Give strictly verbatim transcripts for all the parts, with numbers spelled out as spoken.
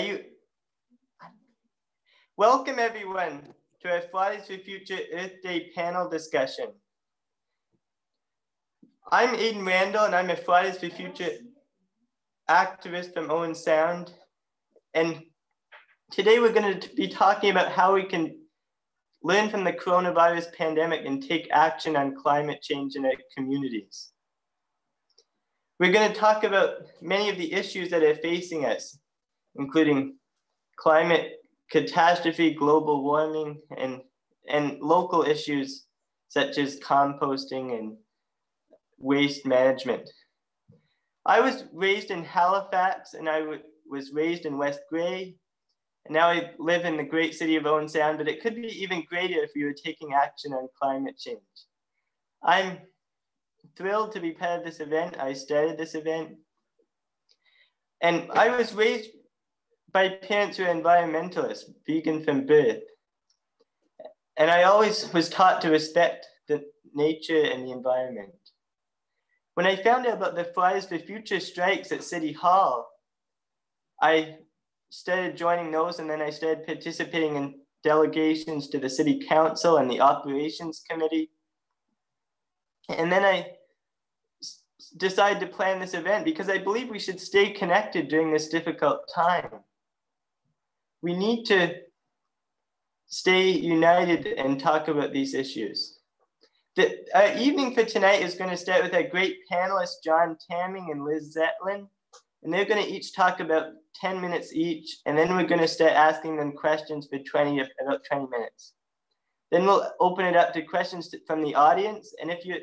Are you? Welcome everyone to our Flies for Future Earth Day panel discussion. I'm Aidan Randall and I'm a Flies for Future activist from Owen Sound. And today we're going to be talking about how we can learn from the coronavirus pandemic and take action on climate change in our communities. We're going to talk about many of the issues that are facing us, including climate catastrophe, global warming, and, and local issues such as composting and waste management. I was raised in Halifax and I was raised in West Grey. And now I live in the great city of Owen Sound, but it could be even greater if we were taking action on climate change. I'm thrilled to be part of this event. I started this event. And I was raised by parents who are environmentalists, vegan from birth. And I always was taught to respect the nature and the environment. When I found out about the Flyers for Future strikes at City Hall, I started joining those, and then I started participating in delegations to the City Council and the Operations Committee. And then I decided to plan this event because I believe we should stay connected during this difficult time. We need to stay united and talk about these issues. The uh, evening for tonight is going to start with our great panelists, John Tamming and Liz Zetlin. And they're going to each talk about ten minutes each. And then we're going to start asking them questions for twenty, about twenty minutes. Then we'll open it up to questions to, from the audience. And if you're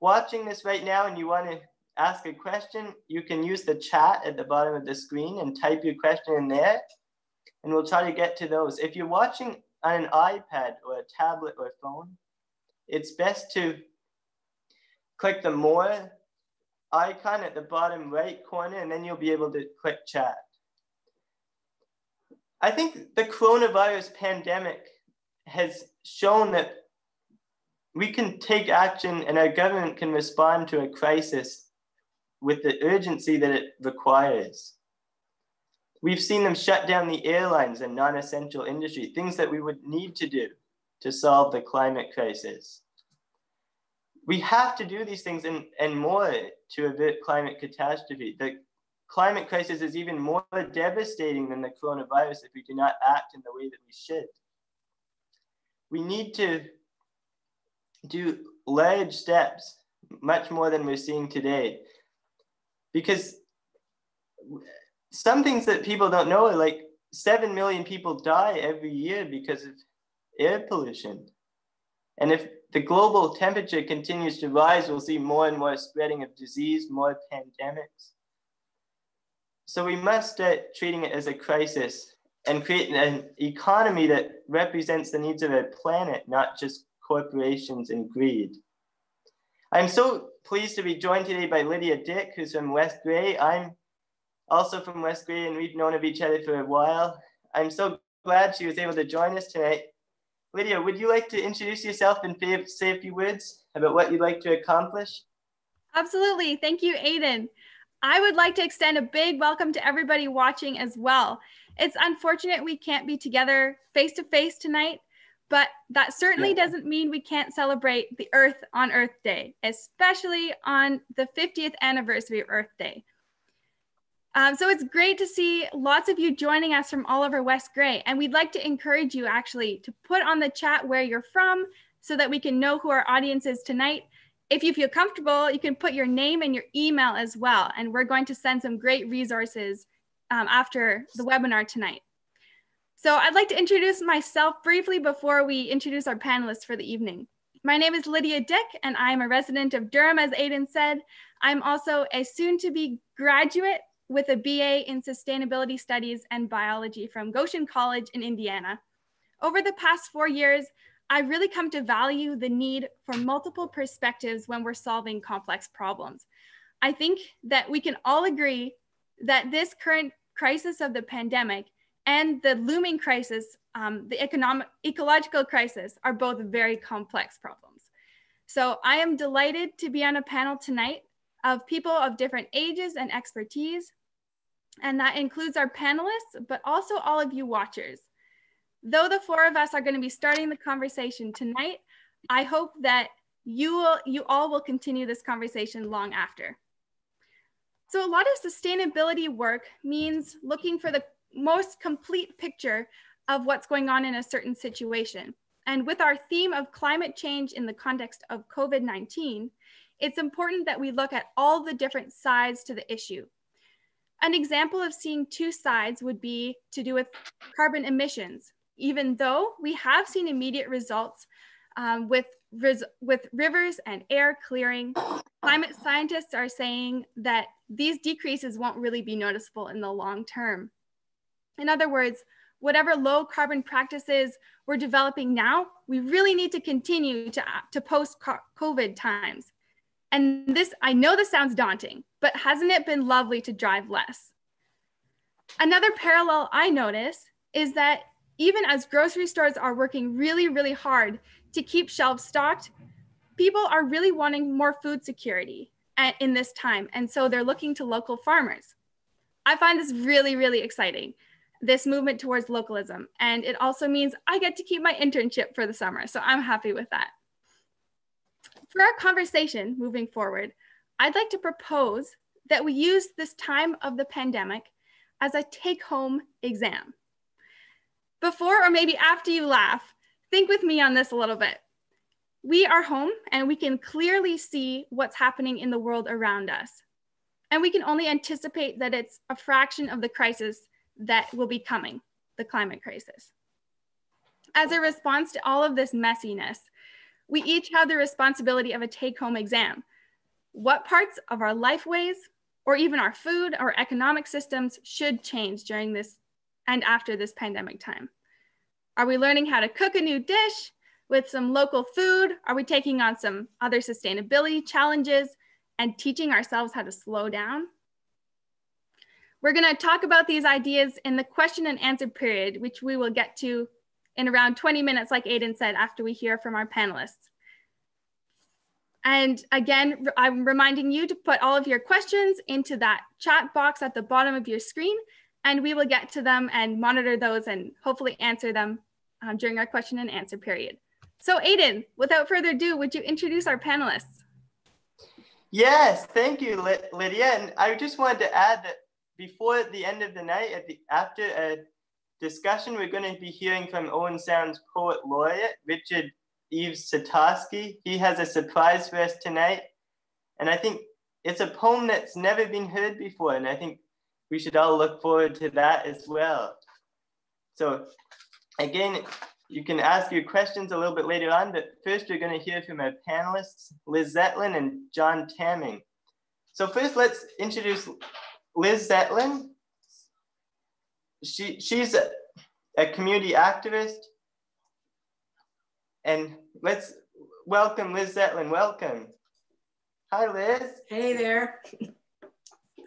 watching this right now and you want to ask a question, you can use the chat at the bottom of the screen and type your question in there. And we'll try to get to those. If you're watching on an iPad or a tablet or phone, it's best to click the more icon at the bottom right corner, and then you'll be able to click chat. I think the coronavirus pandemic has shown that we can take action and our government can respond to a crisis with the urgency that it requires. We've seen them shut down the airlines and non-essential industry, things that we would need to do to solve the climate crisis. We have to do these things and, and more to avert climate catastrophe. The climate crisis is even more devastating than the coronavirus if we do not act in the way that we should. We need to do large steps, much more than we're seeing today, because some things that people don't know are like seven million people die every year because of air pollution. And if the global temperature continues to rise, we'll see more and more spreading of disease, more pandemics. So we must start treating it as a crisis and create an economy that represents the needs of our planet, not just corporations and greed. I'm so pleased to be joined today by Lydia Dyck, who's from West Grey. I'm also from West Grey, and we've known of each other for a while. I'm so glad she was able to join us tonight. Lydia, would you like to introduce yourself and say a few words about what you'd like to accomplish? Absolutely. Thank you, Aidan. I would like to extend a big welcome to everybody watching as well. It's unfortunate we can't be together face-to-face tonight, but that certainly yeah. doesn't mean we can't celebrate the Earth on Earth Day, especially on the fiftieth anniversary of Earth Day. Um, so it's great to see lots of you joining us from all over West Grey, and we'd like to encourage you actually to put on the chat where you're from so that we can know who our audience is tonight. If you feel comfortable, you can put your name and your email as well, and we're going to send some great resources um, after the webinar tonight. So I'd like to introduce myself briefly before we introduce our panelists for the evening. My name is Lydia Dyck, and I'm a resident of Durham, as Aidan said. I'm also a soon-to-be graduate with a B A in Sustainability Studies and Biology from Goshen College in Indiana. Over the past four years, I've really come to value the need for multiple perspectives when we're solving complex problems. I think that we can all agree that this current crisis of the pandemic and the looming crisis, um, the economic, ecological crisis, are both very complex problems. So I am delighted to be on a panel tonight of people of different ages and expertise. And that includes our panelists, but also all of you watchers. Though the four of us are going to be starting the conversation tonight, I hope that you, will, you all will continue this conversation long after. So a lot of sustainability work means looking for the most complete picture of what's going on in a certain situation. And with our theme of climate change in the context of COVID nineteen, it's important that we look at all the different sides to the issue. An example of seeing two sides would be to do with carbon emissions. Even though we have seen immediate results um, with, res with rivers and air clearing, climate scientists are saying that these decreases won't really be noticeable in the long term. In other words, whatever low carbon practices we're developing now, we really need to continue to, to post-COVID times. And this, I know this sounds daunting, but hasn't it been lovely to drive less? Another parallel I notice is that even as grocery stores are working really, really hard to keep shelves stocked, people are really wanting more food security at, in this time. And so they're looking to local farmers. I find this really, really exciting, this movement towards localism. And it also means I get to keep my internship for the summer. So I'm happy with that. For our conversation moving forward, I'd like to propose that we use this time of the pandemic as a take-home exam. Before or maybe after you laugh, think with me on this a little bit. We are home and we can clearly see what's happening in the world around us. And we can only anticipate that it's a fraction of the crisis that will be coming, the climate crisis. As a response to all of this messiness, we each have the responsibility of a take-home exam. What parts of our lifeways, or even our food or economic systems, should change during this and after this pandemic time? Are we learning how to cook a new dish with some local food? Are we taking on some other sustainability challenges and teaching ourselves how to slow down? We're gonna talk about these ideas in the question and answer period, which we will get to in around twenty minutes, like Aidan said, after we hear from our panelists. And again, I'm reminding you to put all of your questions into that chat box at the bottom of your screen, and we will get to them and monitor those and hopefully answer them um, during our question and answer period. So Aidan, without further ado, would you introduce our panelists? Yes, thank you, Lydia. And I just wanted to add that before the end of the night, at the, after a discussion, we're going to be hearing from Owen Sound's poet laureate, Richard Eves Setarski. He has a surprise for us tonight. And I think it's a poem that's never been heard before. And I think we should all look forward to that as well. So again, you can ask your questions a little bit later on, but first you're going to hear from our panelists, Liz Zetlin and John Tamming. So first let's introduce Liz Zetlin. She, she's a, a community activist. And let's welcome Liz Zetlin. Welcome. Hi, Liz. Hey there.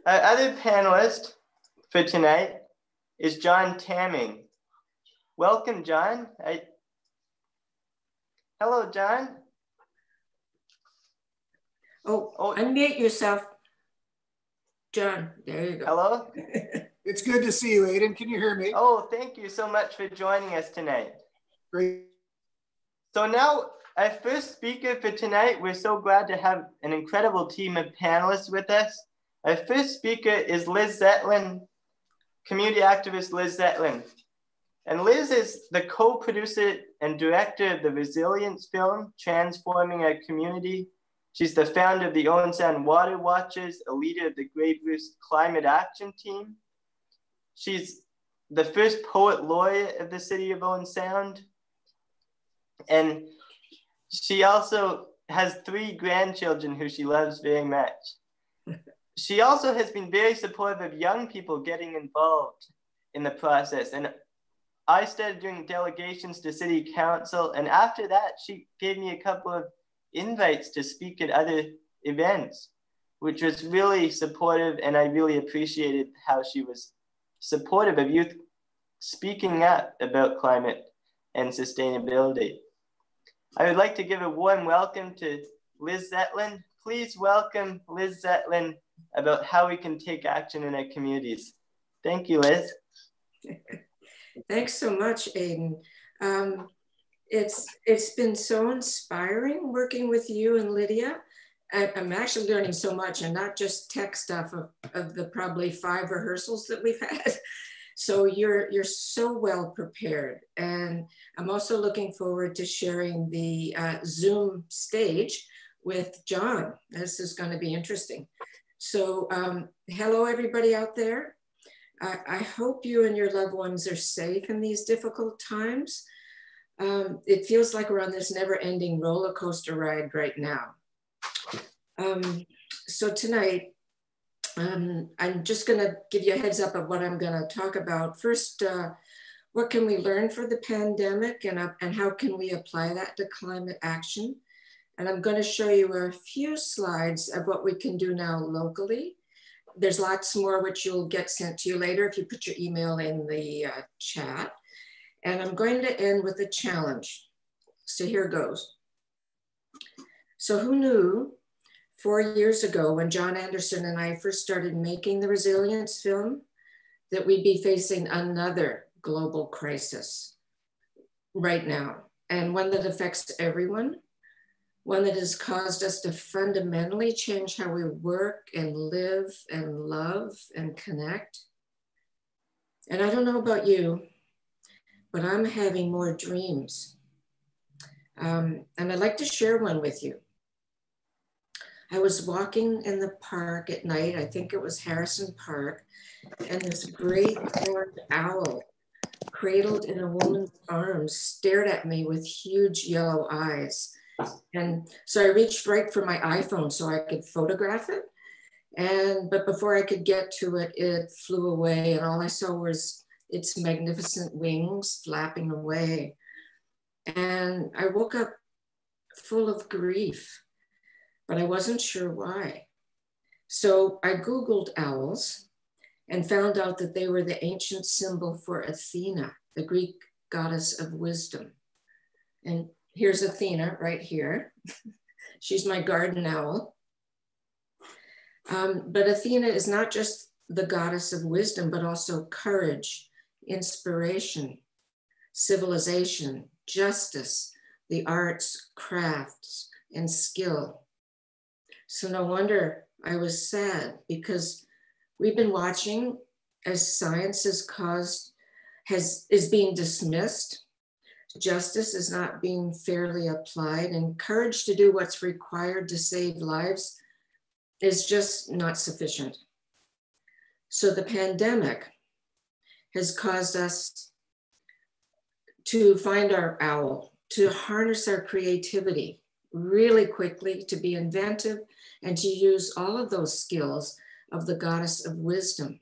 Our other panelist for tonight is John Tamming. Welcome, John. I... Hello, John. Oh, oh, unmute yourself. John, there you go. Hello. It's good to see you, Aidan. Can you hear me? Oh, thank you so much for joining us tonight. Great. So now, our first speaker for tonight, we're so glad to have an incredible team of panelists with us. Our first speaker is Liz Zetlin, community activist Liz Zetlin. And Liz is the co-producer and director of the Resilience Film, Transforming Our Community. She's the founder of the Owen Sound Water Watchers, a leader of the Grey Bruce Climate Action Team. She's the first poet laureate of the city of Owen Sound. And she also has three grandchildren who she loves very much. She also has been very supportive of young people getting involved in the process. And I started doing delegations to city council. And after that, she gave me a couple of invites to speak at other events, which was really supportive, and I really appreciated how she was supportive of youth speaking up about climate and sustainability. I would like to give a warm welcome to Liz Zetlin. Please welcome Liz Zetlin about how we can take action in our communities. Thank you, Liz. Thanks so much, Aidan. Um, it's, it's been so inspiring working with you and Lydia. I, I'm actually learning so much, and not just tech stuff of, of the probably five rehearsals that we've had. So you're, you're so well prepared. And I'm also looking forward to sharing the uh, Zoom stage with John. This is going to be interesting. So um, hello, everybody out there. I, I hope you and your loved ones are safe in these difficult times. Um, it feels like we're on this never-ending roller coaster ride right now. Um, so tonight, um, I'm just going to give you a heads up of what I'm going to talk about. First, uh, what can we learn from the pandemic, and, uh, and how can we apply that to climate action? And I'm going to show you a few slides of what we can do now locally. There's lots more which you'll get sent to you later if you put your email in the uh, chat. And I'm going to end with a challenge. So here goes. So who knew four years ago when John Anderson and I first started making the Resilience film that we'd be facing another global crisis right now, and one that affects everyone. One that has caused us to fundamentally change how we work and live and love and connect. And I don't know about you, but I'm having more dreams. Um, and I'd like to share one with you. I was walking in the park at night, I think it was Harrison Park, and this great horned owl cradled in a woman's arms stared at me with huge yellow eyes. And so I reached right for my iPhone so I could photograph it. And, but before I could get to it, it flew away, and all I saw was its magnificent wings flapping away. And I woke up full of grief, but I wasn't sure why. So I Googled owls and found out that they were the ancient symbol for Athena, the Greek goddess of wisdom. And here's Athena right here. She's my garden owl. Um, but Athena is not just the goddess of wisdom, but also courage, inspiration, civilization, justice, the arts, crafts, and skill. So no wonder I was sad, because we've been watching as science has caused, has, is being dismissed. Justice is not being fairly applied, and courage to do what's required to save lives is just not sufficient. So the pandemic has caused us to find our owl, to harness our creativity really quickly, to be inventive, and to use all of those skills of the goddess of wisdom.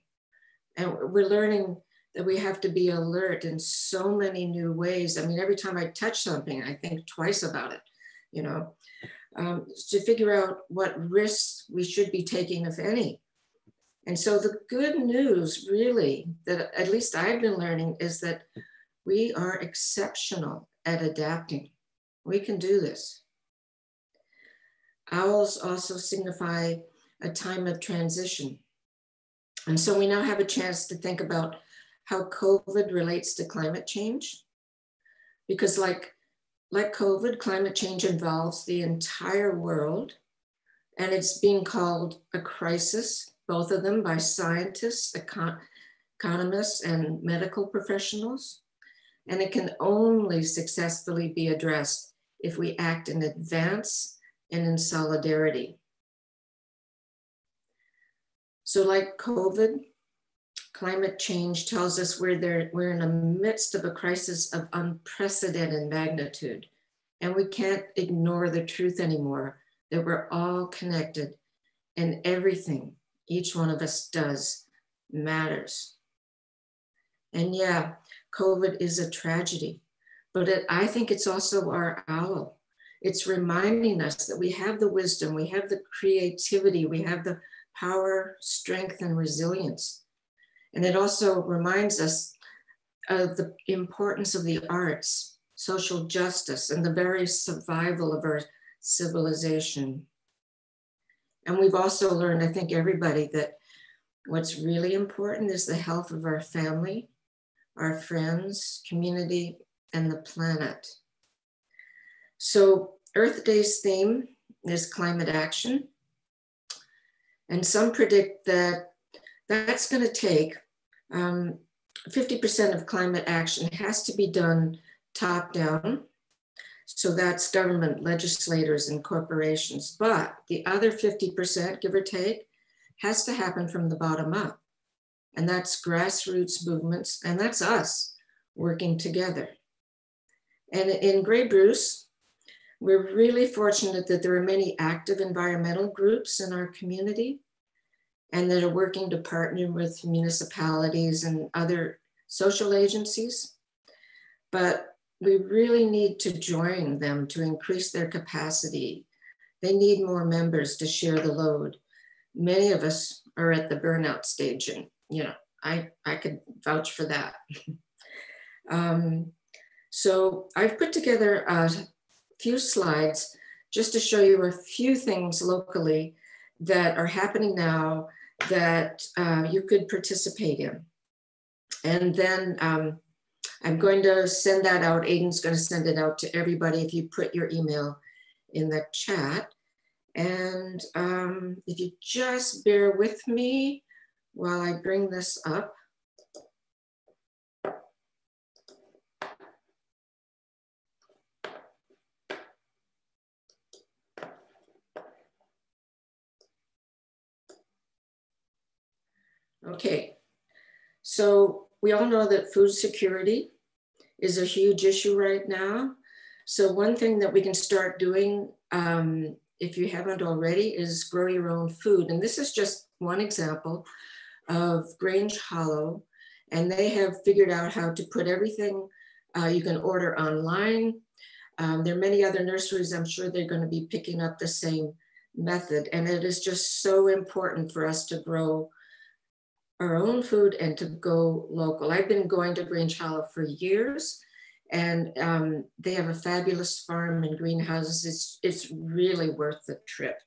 And we're learning that we have to be alert in so many new ways. I mean, every time I touch something, I think twice about it, you know, um, to figure out what risks we should be taking, if any. And so the good news, really, that at least I've been learning, is that we are exceptional at adapting. We can do this. Owls also signify a time of transition. And so we now have a chance to think about how COVID relates to climate change. Because like, like COVID, climate change involves the entire world, and it's being called a crisis, both of them, by scientists, econ economists, and medical professionals. And it can only successfully be addressed if we act in advance and in solidarity. So like COVID, climate change tells us we're, there, we're in the midst of a crisis of unprecedented magnitude, and we can't ignore the truth anymore that we're all connected, and everything each one of us does matters. And yeah, COVID is a tragedy, but it, I think it's also our owl. It's reminding us that we have the wisdom, we have the creativity, we have the power, strength, and resilience. And it also reminds us of the importance of the arts, social justice, and the very survival of our civilization. And we've also learned, I think everybody, that What's really important is the health of our family, our friends, community, and the planet. So Earth Day's theme is climate action. And some predict that that's going to take um, fifty percent of climate action has to be done top down. So that's government, legislators, and corporations. But the other fifty percent, give or take, has to happen from the bottom up. And that's grassroots movements, and that's us working together. And in Grey Bruce, we're really fortunate that there are many active environmental groups in our community and that are working to partner with municipalities and other social agencies. But we really need to join them to increase their capacity. They need more members to share the load. Many of us are at the burnout stage, and you know, I, I could vouch for that. um, so I've put together a few slides just to show you a few things locally that are happening now that uh, you could participate in. And then um, I'm going to send that out. Aidan's going to send it out to everybody if you put your email in the chat. And um, if you just bear with me while I bring this up. Okay, so we all know that food security is a huge issue right now. So one thing that we can start doing um, if you haven't already is grow your own food. And this is just one example of Grange Hollow. And they have figured out how to put everything uh, you can order online. Um, there are many other nurseries. I'm sure they're going to be picking up the same method. And it is just so important for us to grow our own food and to go local. I've been going to Grange Hollow for years, and um, they have a fabulous farm and greenhouses. It's, it's really worth the trip.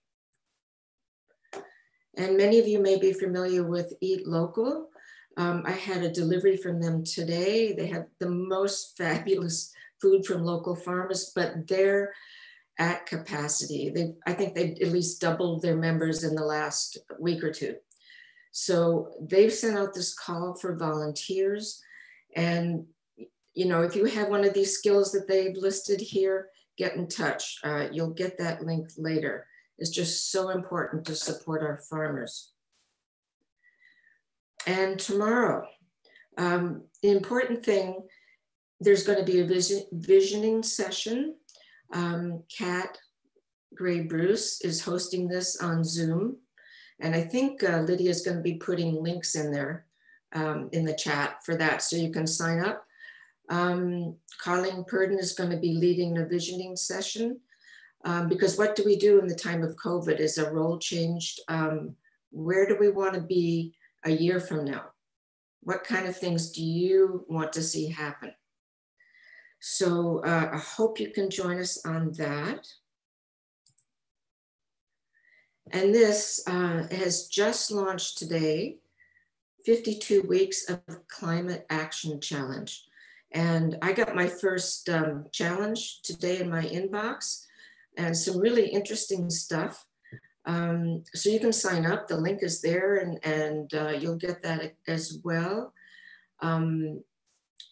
And many of you may be familiar with Eat Local. Um, I had a delivery from them today. They have the most fabulous food from local farmers, but they're at capacity. They, I think they've at least doubled their members in the last week or two. So they've sent out this call for volunteers. And you know, if you have one of these skills that they've listed here, get in touch. Uh, you'll get that link later. It's just so important to support our farmers. And tomorrow, um, the important thing, there's going to be a vision, visioning session. Um, Kat Grey Bruce is hosting this on Zoom. And I think uh, Lydia is going to be putting links in there um, in the chat for that, so you can sign up. Um, Colleen Purden is going to be leading a visioning session um, because what do we do in the time of COVID is a role changed. Um, where do we want to be a year from now? What kind of things do you want to see happen? So uh, I hope you can join us on that. And this uh, has just launched today, fifty-two weeks of Climate Action Challenge. And I got my first um, challenge today in my inbox and some really interesting stuff. Um, so you can sign up, the link is there, and, and uh, you'll get that as well. Um,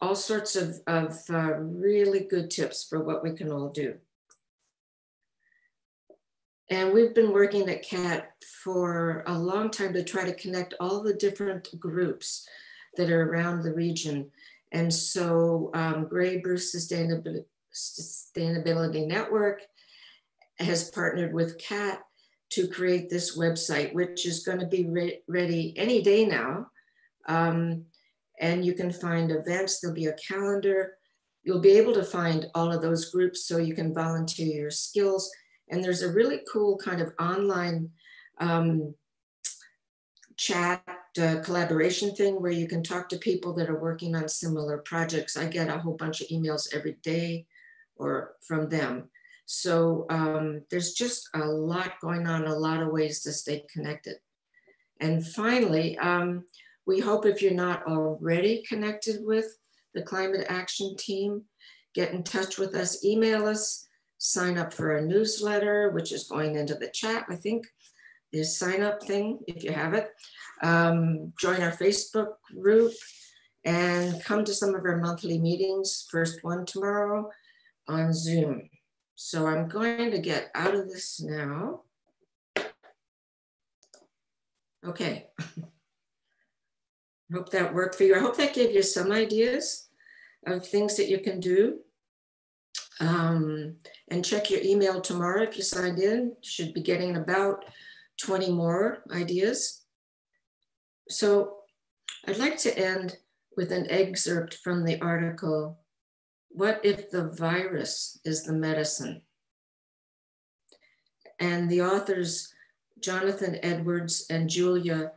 all sorts of, of uh, really good tips for what we can all do. And we've been working at C A T for a long time to try to connect all the different groups that are around the region. And so um, Grey Bruce Sustainability, Sustainability Network has partnered with C A T to create this website, which is going to be re ready any day now. Um, and you can find events, there'll be a calendar. You'll be able to find all of those groups so you can volunteer your skills. And there's a really cool kind of online um, chat uh, collaboration thing where you can talk to people that are working on similar projects. I get a whole bunch of emails every day or from them. So um, there's just a lot going on, a lot of ways to stay connected. And finally, um, we hope if you're not already connected with the Climate Action Team, get in touch with us, email us, sign up for a newsletter, which is going into the chat, I think. There's sign up thing, if you have it. Um, join our Facebook group and come to some of our monthly meetings, first one tomorrow on Zoom. So I'm going to get out of this now. Okay. Hope that worked for you. I hope that gave you some ideas of things that you can do. Um, and check your email tomorrow if you signed in. You should be getting about twenty more ideas. So I'd like to end with an excerpt from the article, What If the Virus is the Medicine? And the authors, Jonathan Edwards and Julia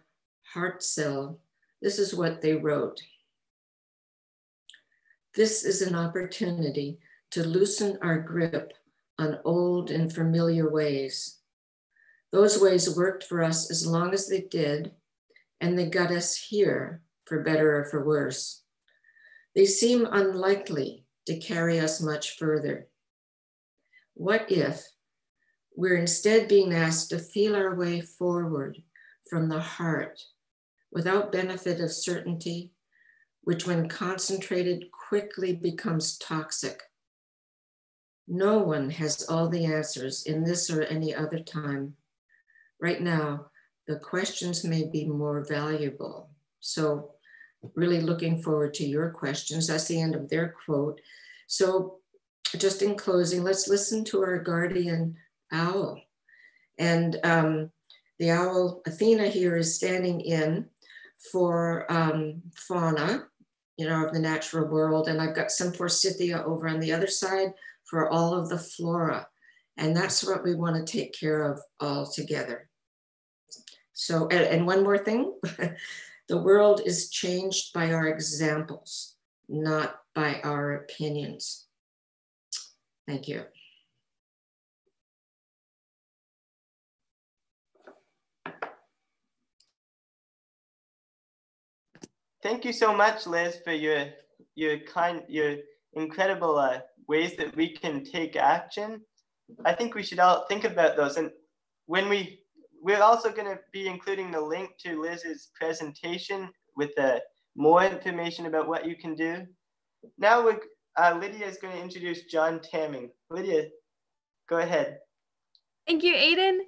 Hartzell, this is what they wrote. This is an opportunity to loosen our grip on old and familiar ways. Those ways worked for us as long as they did, and they got us here, for better or for worse. They seem unlikely to carry us much further. What if we're instead being asked to feel our way forward from the heart, without benefit of certainty, which when concentrated quickly becomes toxic? No one has all the answers in this or any other time. Right now, the questions may be more valuable. So really looking forward to your questions. That's the end of their quote. So just in closing, let's listen to our guardian owl. And um, the owl, Athena here, is standing in for um, fauna, you know, of the natural world. And I've got some forsythia over on the other side for all of the flora. And that's what we want to take care of all together. So, and, and one more thing, the world is changed by our examples, not by our opinions. Thank you. Thank you so much, Liz, for your, your, kind, your incredible uh, ways that we can take action. I think we should all think about those. And when we, we're also gonna be including the link to Liz's presentation with uh, more information about what you can do. Now we're, uh, Lydia is gonna introduce John Tamming. Lydia, go ahead. Thank you, Aidan.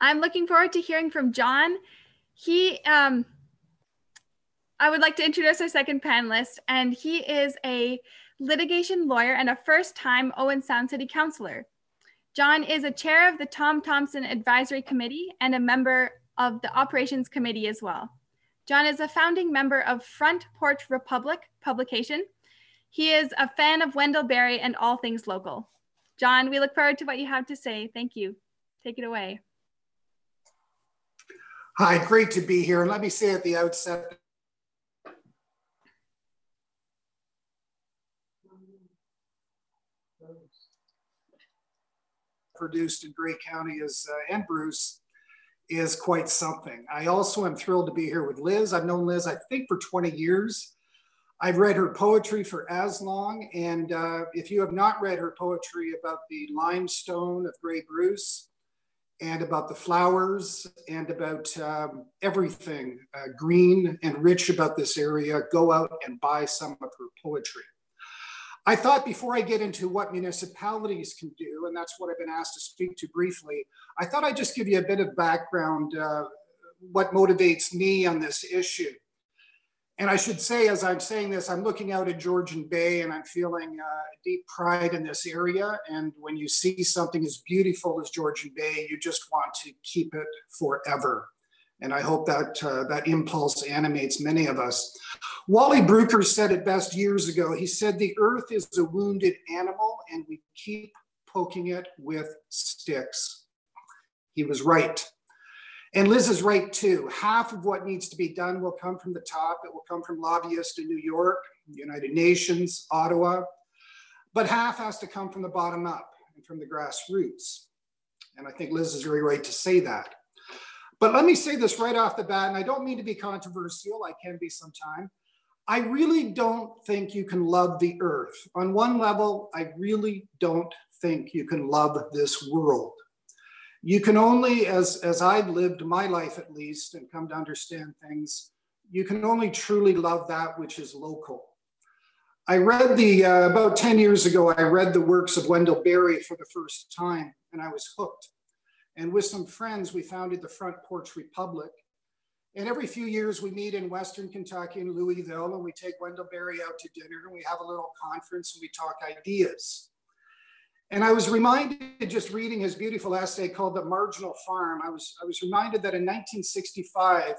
I'm looking forward to hearing from John. He, um, I would like to introduce our second panelist, and he is a litigation lawyer and a first-time Owen Sound City Councilor. John is a chair of the Tom Thompson Advisory Committee and a member of the Operations Committee as well. John is a founding member of Front Porch Republic publication. He is a fan of Wendell Berry and all things local. John, we look forward to what you have to say. Thank you. Take it away. Hi, great to be here. And let me say at the outset, produced in Grey County as, uh, and Bruce is quite something. I also am thrilled to be here with Liz. I've known Liz, I think, for twenty years. I've read her poetry for as long, and uh, if you have not read her poetry about the limestone of Grey Bruce and about the flowers and about um, everything uh, green and rich about this area, go out and buy some of her poetry. I thought before I get into what municipalities can do, and that's what I've been asked to speak to briefly, I thought I'd just give you a bit of background, uh, what motivates me on this issue. And I should say, as I'm saying this, I'm looking out at Georgian Bay and I'm feeling uh, deep pride in this area. And when you see something as beautiful as Georgian Bay, you just want to keep it forever. And I hope that uh, that impulse animates many of us. Wally Brucker said it best years ago. He said, the earth is a wounded animal and we keep poking it with sticks. He was right. And Liz is right too. Half of what needs to be done will come from the top. It will come from lobbyists in New York, United Nations, Ottawa. But half has to come from the bottom up and from the grassroots. And I think Liz is very right to say that. But let me say this right off the bat, and I don't mean to be controversial, I can be sometime. I really don't think you can love the earth. On one level, I really don't think you can love this world. You can only, as, as I've lived my life at least, and come to understand things, you can only truly love that which is local. I read the, uh, about ten years ago, I read the works of Wendell Berry for the first time, and I was hooked. And with some friends, we founded the Front Porch Republic. And every few years we meet in Western Kentucky in Louisville, and we take Wendell Berry out to dinner, and we have a little conference, and we talk ideas. And I was reminded, just reading his beautiful essay called The Marginal Farm, I was, I was reminded that in nineteen sixty-five,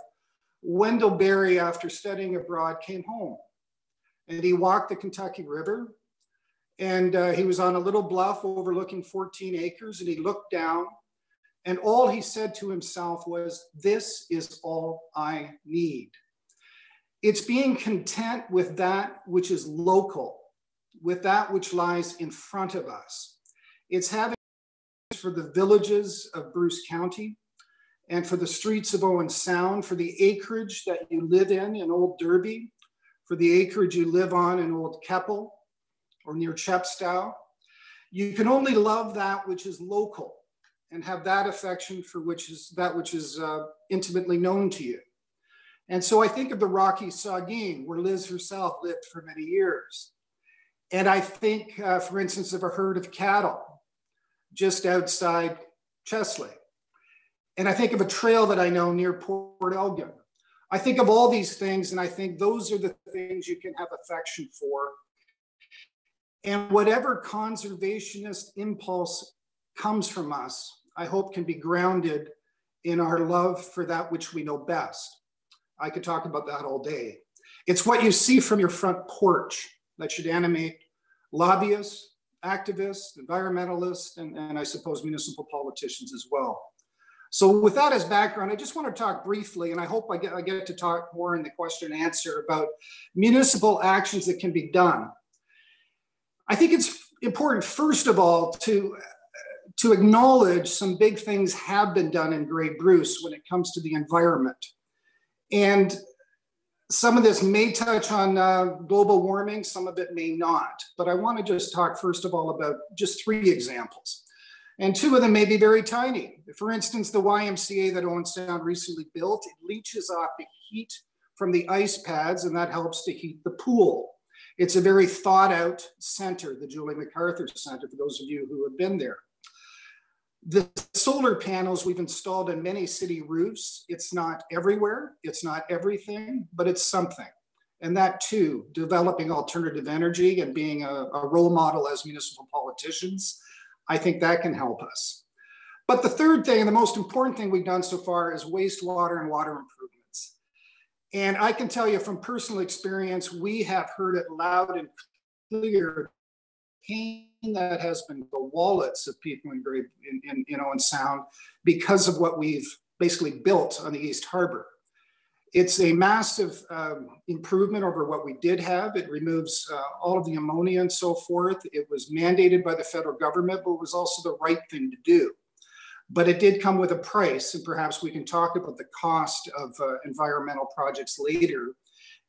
Wendell Berry, after studying abroad, came home. And he walked the Kentucky River, and uh, he was on a little bluff overlooking fourteen acres, and he looked down. And all he said to himself was, this is all I need. It's being content with that which is local, with that which lies in front of us. It's having for the villages of Bruce County and for the streets of Owen Sound, for the acreage that you live in in Old Derby, for the acreage you live on in Old Keppel or near Chepstow. You can only love that which is local, and have that affection for which is that which is uh, intimately known to you. And so I think of the Rocky Saugeen, where Liz herself lived for many years. And I think, uh, for instance, of a herd of cattle just outside Chesley. And I think of a trail that I know near Port Elgin. I think of all these things, and I think those are the things you can have affection for. And whatever conservationist impulse comes from us, I hope can be grounded in our love for that which we know best. I could talk about that all day. It's what you see from your front porch that should animate lobbyists, activists, environmentalists, and, and I suppose municipal politicians as well. So with that as background, I just want to talk briefly, and I hope I get, I get to talk more in the question and answer about municipal actions that can be done. I think it's important, first of all, to to acknowledge some big things have been done in Grey Bruce when it comes to the environment. And some of this may touch on uh, global warming, some of it may not, but I wanna just talk first of all about just three examples. And two of them may be very tiny. For instance, the Y M C A that Owen Sound recently built, it leaches off the heat from the ice pads, and that helps to heat the pool. It's a very thought out center, the Julie MacArthur Center, for those of you who have been there. The solar panels we've installed in many city roofs, it's not everywhere, it's not everything, but it's something. And that too, developing alternative energy and being a, a role model as municipal politicians, I think that can help us. But the third thing, and the most important thing we've done so far, is wastewater and water improvements. And I can tell you from personal experience, we have heard it loud and clear, pain that has been the wallets of people in, in, in, in Owen Sound because of what we've basically built on the East Harbor. It's a massive um, improvement over what we did have. It removes uh, all of the ammonia and so forth. It was mandated by the federal government, but it was also the right thing to do. But it did come with a price, and perhaps we can talk about the cost of uh, environmental projects later,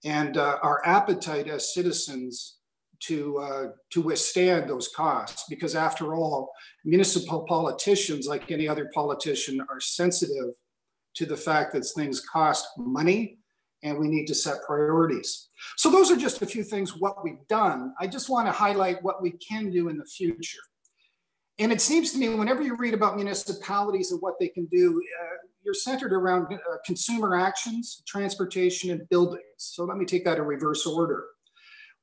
and uh, our appetite as citizens to, uh, to withstand those costs, because after all, municipal politicians, like any other politician, are sensitive to the fact that things cost money and we need to set priorities. So those are just a few things what we've done. I just want to highlight what we can do in the future. And it seems to me whenever you read about municipalities and what they can do, uh, you're centered around uh, consumer actions, transportation, and buildings. So let me take that in reverse order.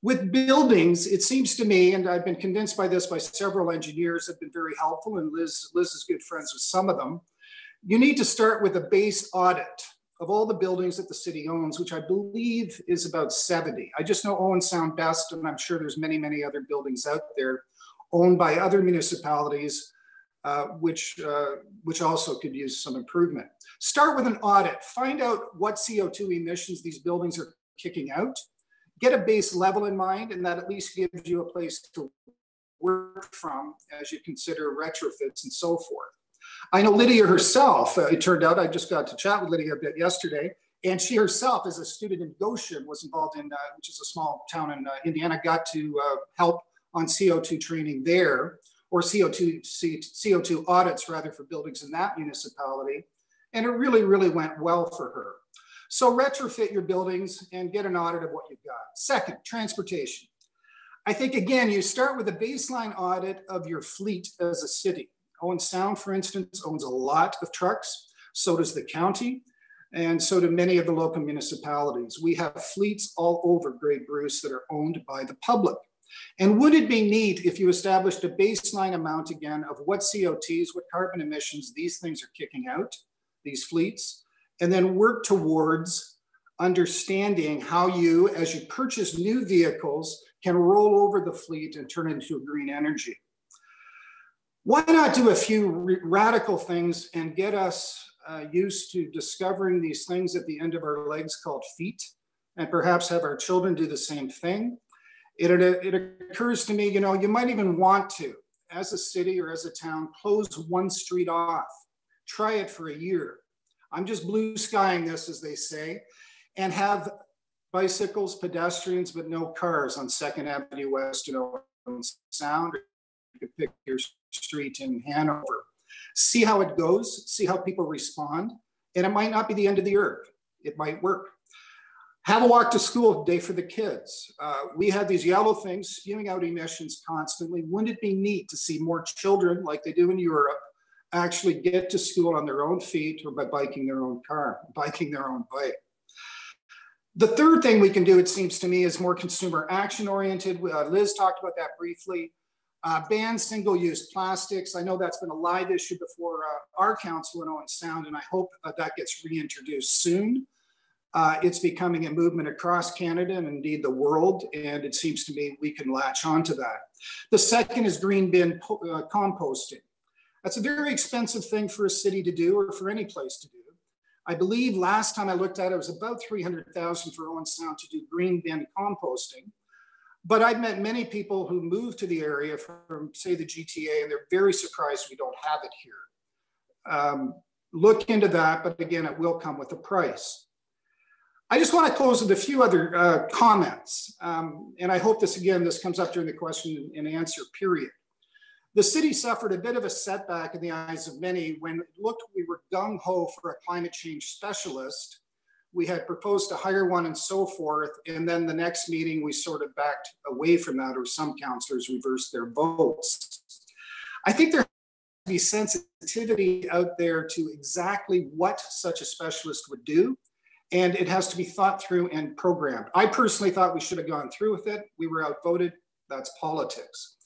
With buildings, it seems to me, and I've been convinced by this by several engineers that have been very helpful, and Liz, Liz is good friends with some of them, you need to start with a base audit of all the buildings that the city owns, which I believe is about seventy. I just know Owen Sound best, and I'm sure there's many, many other buildings out there owned by other municipalities, uh, which, uh, which also could use some improvement. Start with an audit. Find out what C O two emissions these buildings are kicking out. Get a base level in mind, and that at least gives you a place to work from as you consider retrofits and so forth. I know Lydia herself, uh, it turned out, I just got to chat with Lydia a bit yesterday, and she herself, as a student in Goshen, was involved in, uh, which is a small town in uh, Indiana, got to uh, help on C O two training there, or C O two, C O two audits rather for buildings in that municipality. And it really, really went well for her. So retrofit your buildings and get an audit of what you've got. Second, transportation. I think, again, you start with a baseline audit of your fleet as a city. Owen Sound, for instance, owns a lot of trucks. So does the county. And so do many of the local municipalities. We have fleets all over Grey Bruce that are owned by the public. And would it be neat if you established a baseline amount again of what C O Ts, what carbon emissions these things are kicking out, these fleets, and then work towards understanding how you, as you purchase new vehicles, can roll over the fleet and turn it into green energy. Why not do a few radical things and get us uh, used to discovering these things at the end of our legs called feet, and perhaps have our children do the same thing? It, it occurs to me, you know, you might even want to, as a city or as a town, close one street off. Try it for a year. I'm just blue skying this, as they say, and have bicycles, pedestrians, but no cars on Second Avenue West and Owen Sound. You could pick your street in Hanover. See how it goes, see how people respond, and it might not be the end of the earth. It might work. Have a walk to school day for the kids. Uh, we have these yellow things spewing out emissions constantly. Wouldn't it be neat to see more children, like they do in Europe, actually get to school on their own feet or by biking their own car, biking their own bike? The third thing we can do, it seems to me, is more consumer action oriented. Uh, Liz talked about that briefly. Uh, ban single-use plastics. I know that's been a live issue before uh, our council in Owen Sound, and I hope uh, that gets reintroduced soon. Uh, it's becoming a movement across Canada and indeed the world, and it seems to me we can latch onto that. The second is green bin uh, composting. That's a very expensive thing for a city to do or for any place to do. I believe last time I looked at it, it was about three hundred thousand dollars for Owen Sound to do green bin composting. But I've met many people who moved to the area from, say, the G T A, and they're very surprised we don't have it here. Um, look into that, but again, it will come with a price. I just want to close with a few other uh, comments, um, and I hope this, again, this comes up during the question and answer period. The city suffered a bit of a setback in the eyes of many when it looked we were gung-ho for a climate change specialist. We had proposed to hire one and so forth, and then the next meeting we sort of backed away from that, or some councillors reversed their votes. I think there has to be sensitivity out there to exactly what such a specialist would do, and it has to be thought through and programmed. I personally thought we should have gone through with it. We were outvoted. That's politics.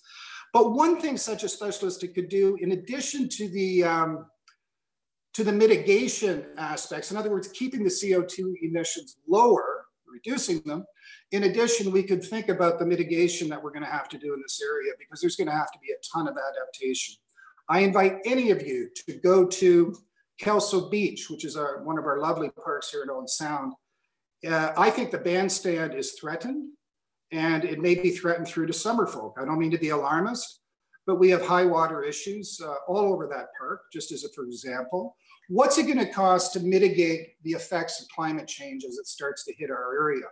But one thing such a specialist could do, in addition to the, um, to the mitigation aspects, in other words, keeping the C O two emissions lower, reducing them, in addition, we could think about the mitigation that we're going to have to do in this area, because there's going to have to be a ton of adaptation. I invite any of you to go to Kelso Beach, which is our, one of our lovely parks here in Owen Sound. Uh, I think the bandstand is threatened, and it may be threatened through to Summerfolk. I don't mean to be alarmist, but we have high water issues uh, all over that park, just as a for example. What's it going to cost to mitigate the effects of climate change as it starts to hit our area?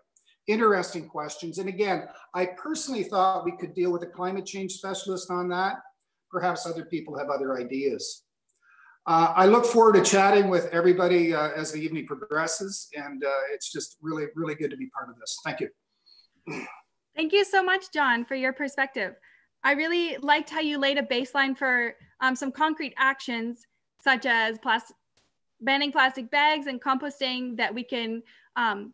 Interesting questions. And again, I personally thought we could deal with a climate change specialist on that. Perhaps other people have other ideas. Uh, I look forward to chatting with everybody uh, as the evening progresses, and uh, it's just really, really good to be part of this. Thank you. Thank you so much, John, for your perspective. I really liked how you laid a baseline for um, some concrete actions, such as plas- banning plastic bags and composting, that we can um,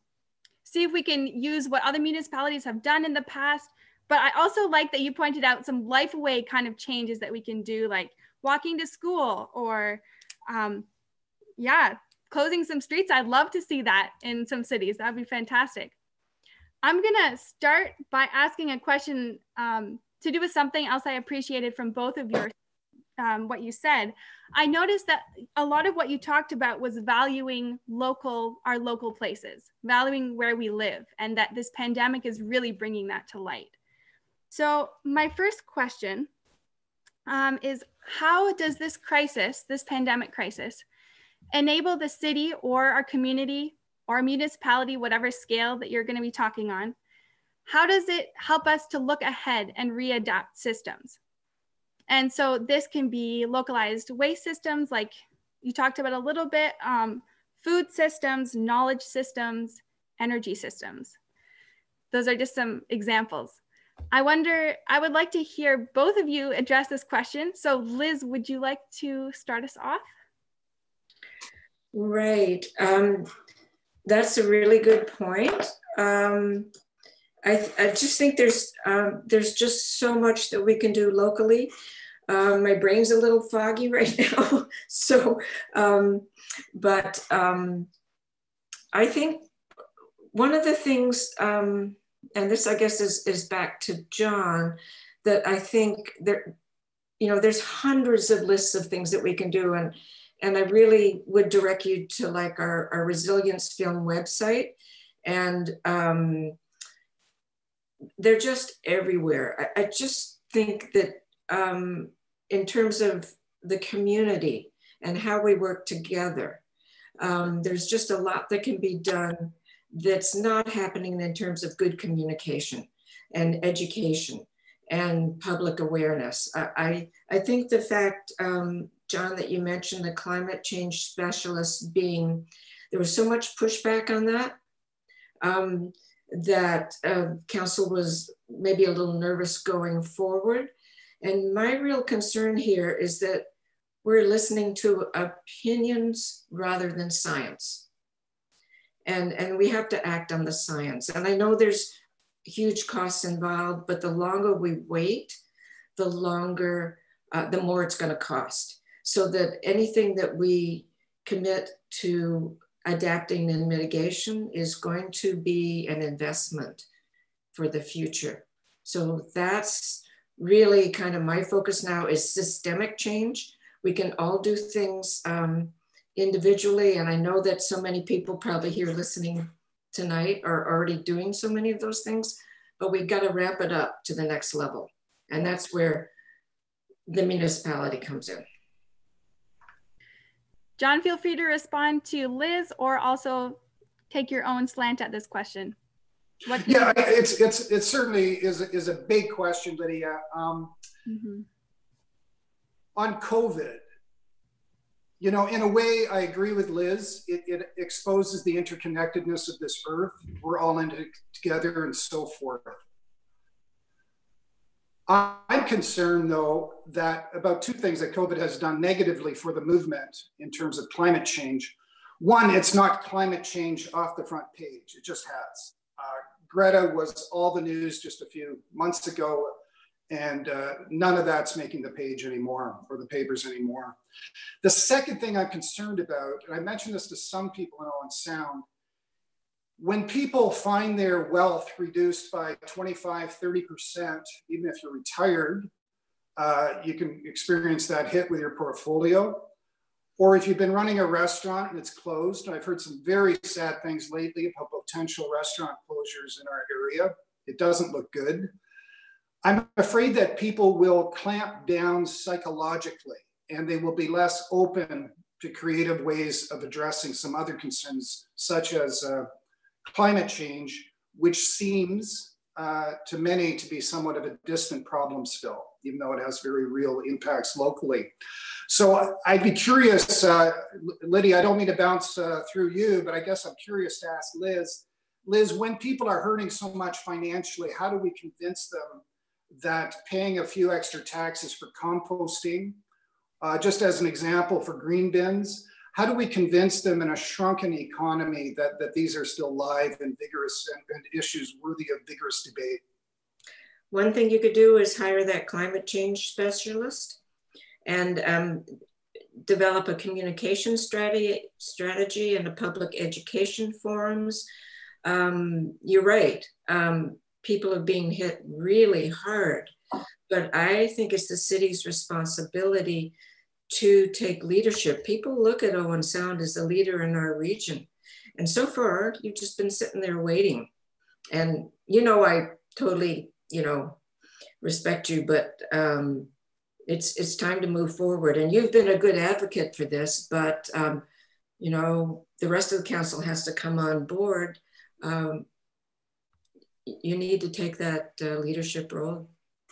see if we can use what other municipalities have done in the past. But I also like that you pointed out some life away kind of changes that we can do, like walking to school, or um, yeah, closing some streets. I'd love to see that in some cities. That'd be fantastic. I'm gonna start by asking a question um, to do with something else I appreciated from both of your, um, what you said. I noticed that a lot of what you talked about was valuing local, our local places, valuing where we live, and that this pandemic is really bringing that to light. So my first question um, is how does this crisis, this pandemic crisis, enable the city or our community or municipality, whatever scale that you're going to be talking on, how does it help us to look ahead and readapt systems? And so this can be localized waste systems, like you talked about a little bit, um, food systems, knowledge systems, energy systems. Those are just some examples. I wonder, I would like to hear both of you address this question. So Liz, would you like to start us off? Right, um, that's a really good point. Um, I, th I just think there's, um, there's just so much that we can do locally. Um, my brain's a little foggy right now. so, um, but um, I think one of the things, um, and this I guess is, is back to John, that I think there, you know, there's hundreds of lists of things that we can do. And, and I really would direct you to like our, our Resilience Film website. And um, they're just everywhere. I, I just think that um, in terms of the community and how we work together, um, there's just a lot that can be done that's not happening in terms of good communication and education and public awareness. I, I, I think the fact, um, John, that you mentioned the climate change specialists being, there was so much pushback on that, um, that uh, council was maybe a little nervous going forward. And my real concern here is that we're listening to opinions rather than science. And, and we have to act on the science. And I know there's huge costs involved, but the longer we wait, the longer, uh, the more it's gonna cost. So that anything that we commit to adapting and mitigation is going to be an investment for the future. So that's really kind of my focus now, is systemic change. We can all do things um, individually. And I know that so many people probably here listening tonight are already doing so many of those things, but we've got to ramp it up to the next level. And that's where the municipality comes in. John, feel free to respond to Liz or also take your own slant at this question. What yeah, it's, it's, it certainly is, is a big question, Lydia. Um, mm-hmm. On COVID, you know, in a way, I agree with Liz. It, it exposes the interconnectedness of this earth. We're all in it together and so forth. I'm concerned, though, that about two things that COVID has done negatively for the movement in terms of climate change. One, it's not climate change off the front page. It just has. Uh, Greta was all the news just a few months ago, and uh, none of that's making the page anymore or the papers anymore. The second thing I'm concerned about, and I mentioned this to some people in Owen Sound, when people find their wealth reduced by twenty-five, thirty percent, even if you're retired, uh, you can experience that hit with your portfolio. Or if you've been running a restaurant and it's closed, and I've heard some very sad things lately about potential restaurant closures in our area. It doesn't look good. I'm afraid that people will clamp down psychologically, and they will be less open to creative ways of addressing some other concerns, such as uh, climate change, which seems uh, to many to be somewhat of a distant problem still, even though it has very real impacts locally. So I'd be curious, uh, Lydia, I don't mean to bounce uh, through you, but I guess I'm curious to ask Liz. Liz, when people are hurting so much financially, how do we convince them that paying a few extra taxes for composting, uh, just as an example for green bins, how do we convince them in a shrunken economy that, that these are still live and vigorous and, and issues worthy of vigorous debate? One thing you could do is hire that climate change specialist and um, develop a communication strategy, strategy and a public education forums. Um, you're right. Um, people are being hit really hard, but I think it's the city's responsibility to take leadership. People look at Owen Sound as a leader in our region. And so far, you've just been sitting there waiting. And, you know, I totally, you know, respect you, but um, it's it's time to move forward. And you've been a good advocate for this, but um, you know, the rest of the council has to come on board. Um, you need to take that uh, leadership role.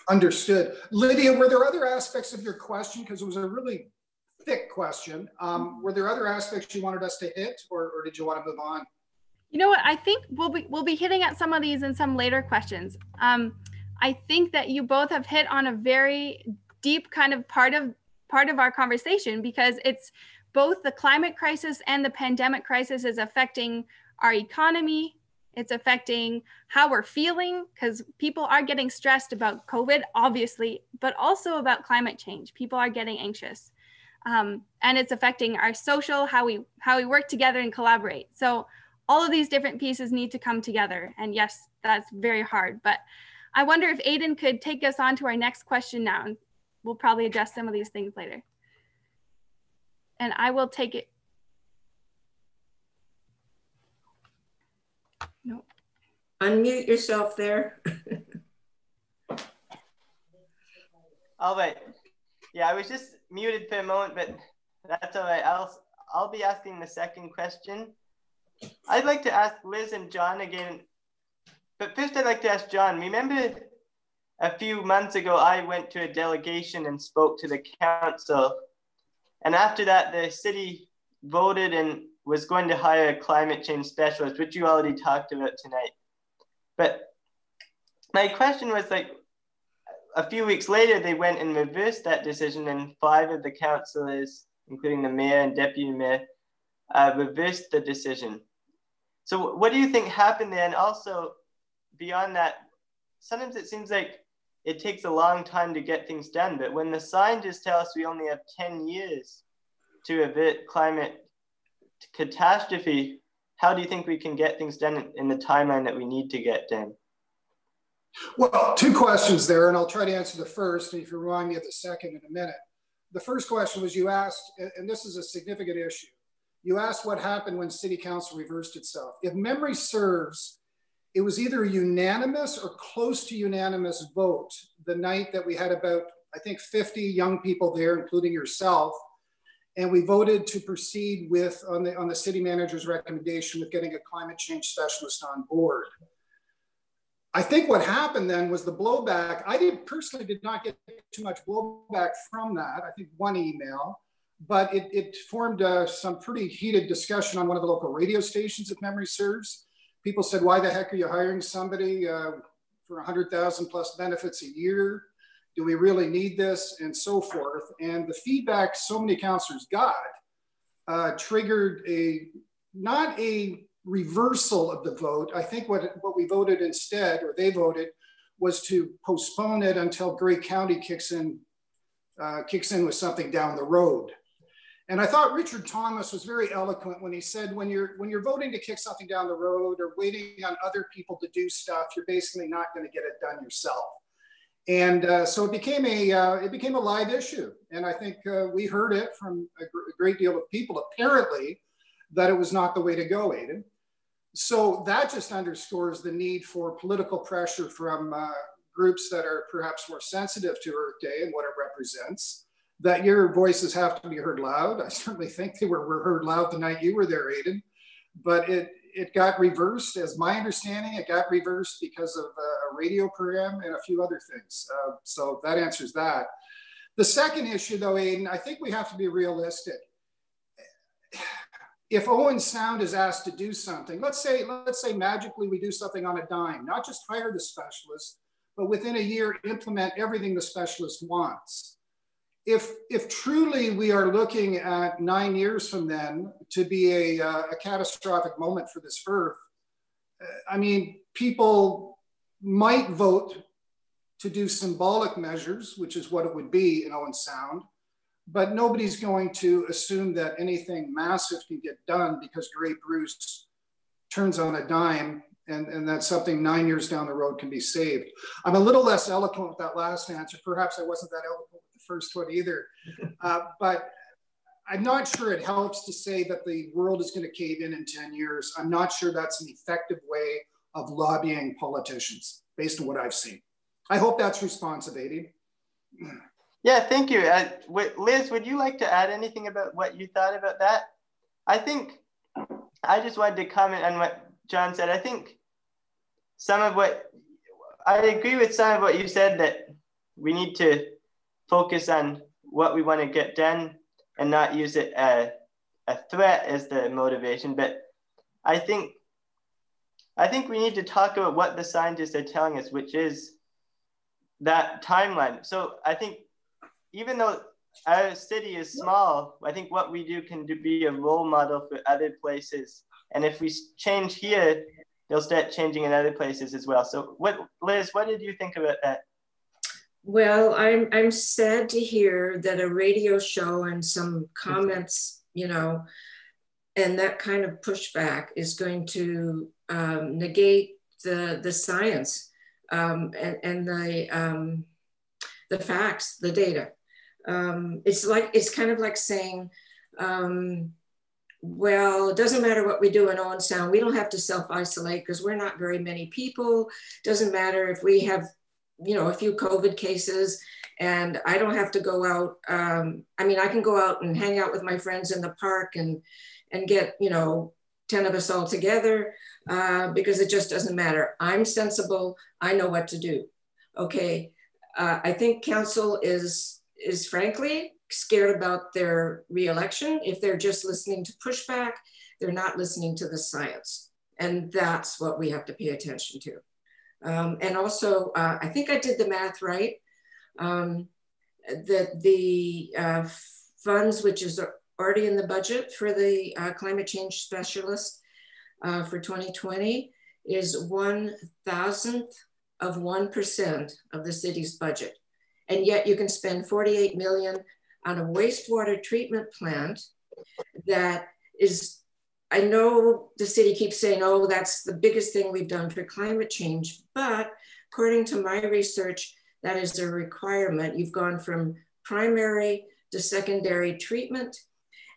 Understood. Lydia, were there other aspects of your question? Because it was a really thick question. Um, were there other aspects you wanted us to hit, or, or did you want to move on? You know what, I think we'll be, we'll be hitting at some of these in some later questions. Um, I think that you both have hit on a very deep kind of part of part of our conversation, because it's both the climate crisis and the pandemic crisis is affecting our economy. It's affecting how we're feeling, because people are getting stressed about COVID, obviously, but also about climate change. People are getting anxious. Um, and it's affecting our social, how we how we work together and collaborate. So all of these different pieces need to come together. And yes, that's very hard. But I wonder if Aidan could take us on to our next question now. And we'll probably address some of these things later. And I will take it. Nope. Unmute yourself there. All right. Yeah, I was just muted for a moment, but that's all right. I'll, I'll be asking the second question. I'd like to ask Liz and John again, but first I'd like to ask John. Remember a few months ago, I went to a delegation and spoke to the council. And after that, the city voted and was going to hire a climate change specialist, which you already talked about tonight. But my question was, like, a few weeks later, they went and reversed that decision, and five of the councillors, including the mayor and deputy mayor, Uh, reversed the decision. So what do you think happened there? And also beyond that, sometimes it seems like it takes a long time to get things done, but when the scientists tell us we only have ten years to avert climate catastrophe, how do you think we can get things done in the timeline that we need to get done? Well, two questions there, and I'll try to answer the first, and if you remind me of the second in a minute. The first question was you asked, and this is a significant issue, you asked what happened when city council reversed itself. If memory serves, it was either a unanimous or close to unanimous vote the night that we had about, I think, fifty young people there, including yourself. And we voted to proceed with, on the, on the city manager's recommendation, with getting a climate change specialist on board. I think what happened then was the blowback. I did, personally did not get too much blowback from that. I think one email. But it, it formed uh, some pretty heated discussion on one of the local radio stations, if memory serves. People said, why the heck are you hiring somebody uh, for one hundred thousand plus benefits a year? Do we really need this? And so forth. And the feedback so many councillors got uh, triggered a, not a reversal of the vote. I think what, what we voted instead, or they voted, was to postpone it until Grey County kicks in, uh, kicks in with something down the road. And I thought Richard Thomas was very eloquent when he said, when you're, when you're voting to kick something down the road or waiting on other people to do stuff, you're basically not going to get it done yourself. And uh, so it became, a, uh, it became a live issue. And I think uh, we heard it from a, gr a great deal of people, apparently, that it was not the way to go, Aidan. So that just underscores the need for political pressure from uh, groups that are perhaps more sensitive to Earth Day and what it represents, that your voices have to be heard loud. I certainly think they were, were heard loud the night you were there, Aidan, but it, it got reversed, as my understanding, it got reversed because of a, a radio program and a few other things. Uh, so that answers that. The second issue though, Aidan, I think we have to be realistic. If Owen Sound is asked to do something, let's say, let's say magically we do something on a dime, not just hire the specialist, but within a year, implement everything the specialist wants. If, if truly we are looking at nine years from then to be a, uh, a catastrophic moment for this earth, uh, I mean, people might vote to do symbolic measures, which is what it would be in Owen Sound, but nobody's going to assume that anything massive can get done because Grey Bruce turns on a dime. And, and that's something nine years down the road can be saved. I'm a little less eloquent with that last answer. Perhaps I wasn't that eloquent with the first one either. Uh, but I'm not sure it helps to say that the world is going to cave in in ten years. I'm not sure that's an effective way of lobbying politicians, based on what I've seen. I hope that's responsive, Aidan. Yeah, thank you. Uh, Liz, would you like to add anything about what you thought about that? I think I just wanted to comment on what John said. I think some of what, I agree with some of what you said, that we need to focus on what we want to get done and not use it as a threat as the motivation. But I think, I think we need to talk about what the scientists are telling us, which is that timeline. So I think even though our city is small, I think what we do can be a role model for other places. And if we change here, they'll start changing in other places as well. So what, Liz, what did you think about that? Well, I'm, I'm sad to hear that a radio show and some comments, you know, and that kind of pushback is going to um, negate the, the science um, and, and the, um, the facts, the data. Um, it's like, it's kind of like saying, um, well, it doesn't matter what we do in Owen Sound. We don't have to self-isolate because we're not very many people. Doesn't matter if we have, you know, a few COVID cases and I don't have to go out. Um, I mean, I can go out and hang out with my friends in the park and, and get, you know, ten of us all together uh, because it just doesn't matter. I'm sensible. I know what to do. Okay. Uh, I think council is, is frankly scared about their reelection. If they're just listening to pushback, they're not listening to the science. And that's what we have to pay attention to. Um, and also, uh, I think I did the math right, um, that the uh, funds, which is already in the budget for the uh, climate change specialist uh, for twenty twenty is one thousandth of one percent of the city's budget. And yet you can spend forty-eight million on a wastewater treatment plant that is, I know the city keeps saying, oh, that's the biggest thing we've done for climate change. But according to my research, that is a requirement. You've gone from primary to secondary treatment.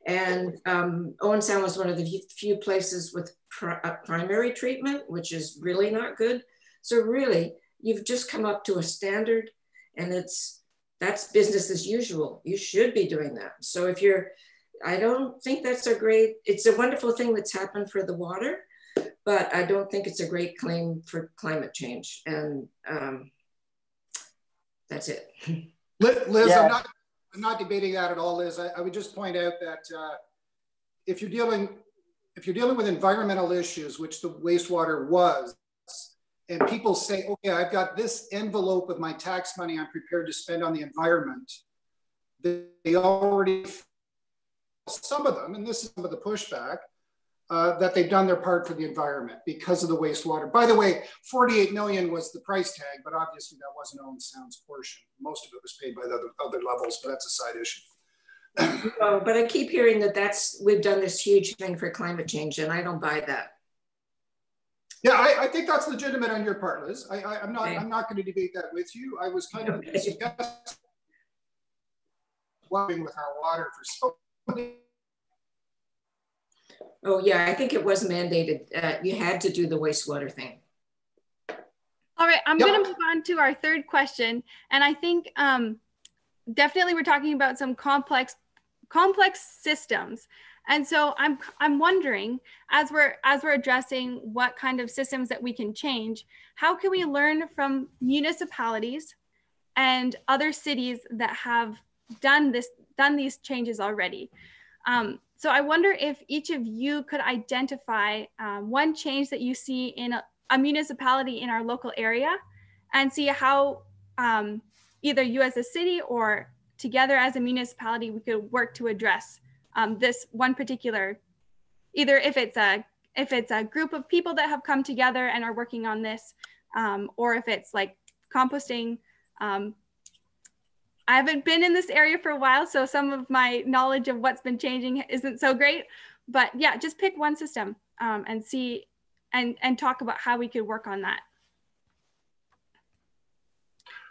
And um, Owen Sound was one of the few places with pr uh, primary treatment, which is really not good. So really, you've just come up to a standard and it's, that's business as usual. You should be doing that. So if you're, I don't think that's a great, it's a wonderful thing that's happened for the water, but I don't think it's a great claim for climate change. And um, that's it. Liz, yeah. I'm, not, I'm not debating that at all, Liz. I, I would just point out that uh, if you're dealing, if you're dealing with environmental issues, which the wastewater was, and people say, okay, I've got this envelope of my tax money I'm prepared to spend on the environment, they, they already, some of them, and this is some of the pushback, uh, that they've done their part for the environment because of the wastewater. By the way, forty-eight million was the price tag, but obviously that wasn't Owen Sound's portion. Most of it was paid by the other, other levels, but that's a side issue. Oh, but I keep hearing that that's, we've done this huge thing for climate change, and I don't buy that. Yeah, I, I think that's legitimate on your part, Liz. I, I, I'm not, okay. I'm not going to debate that with you. I was kind okay. of suggesting with our water for so. Oh yeah, I think it was mandated. Uh, you had to do the wastewater thing. All right, I'm yep. going to move on to our third question, and I think um, definitely we're talking about some complex, complex systems. And so I'm I'm wondering, as we're as we're addressing what kind of systems that we can change, how can we learn from municipalities and other cities that have done this? done these changes already. Um, so I wonder if each of you could identify um, one change that you see in a, a municipality in our local area and see how um, either you as a city or together as a municipality, we could work to address um, this one particular, either if it's, a, if it's a group of people that have come together and are working on this, um, or if it's like composting, um, I haven't been in this area for a while, so some of my knowledge of what's been changing isn't so great. But yeah, just pick one system um, and see, and, and talk about how we could work on that.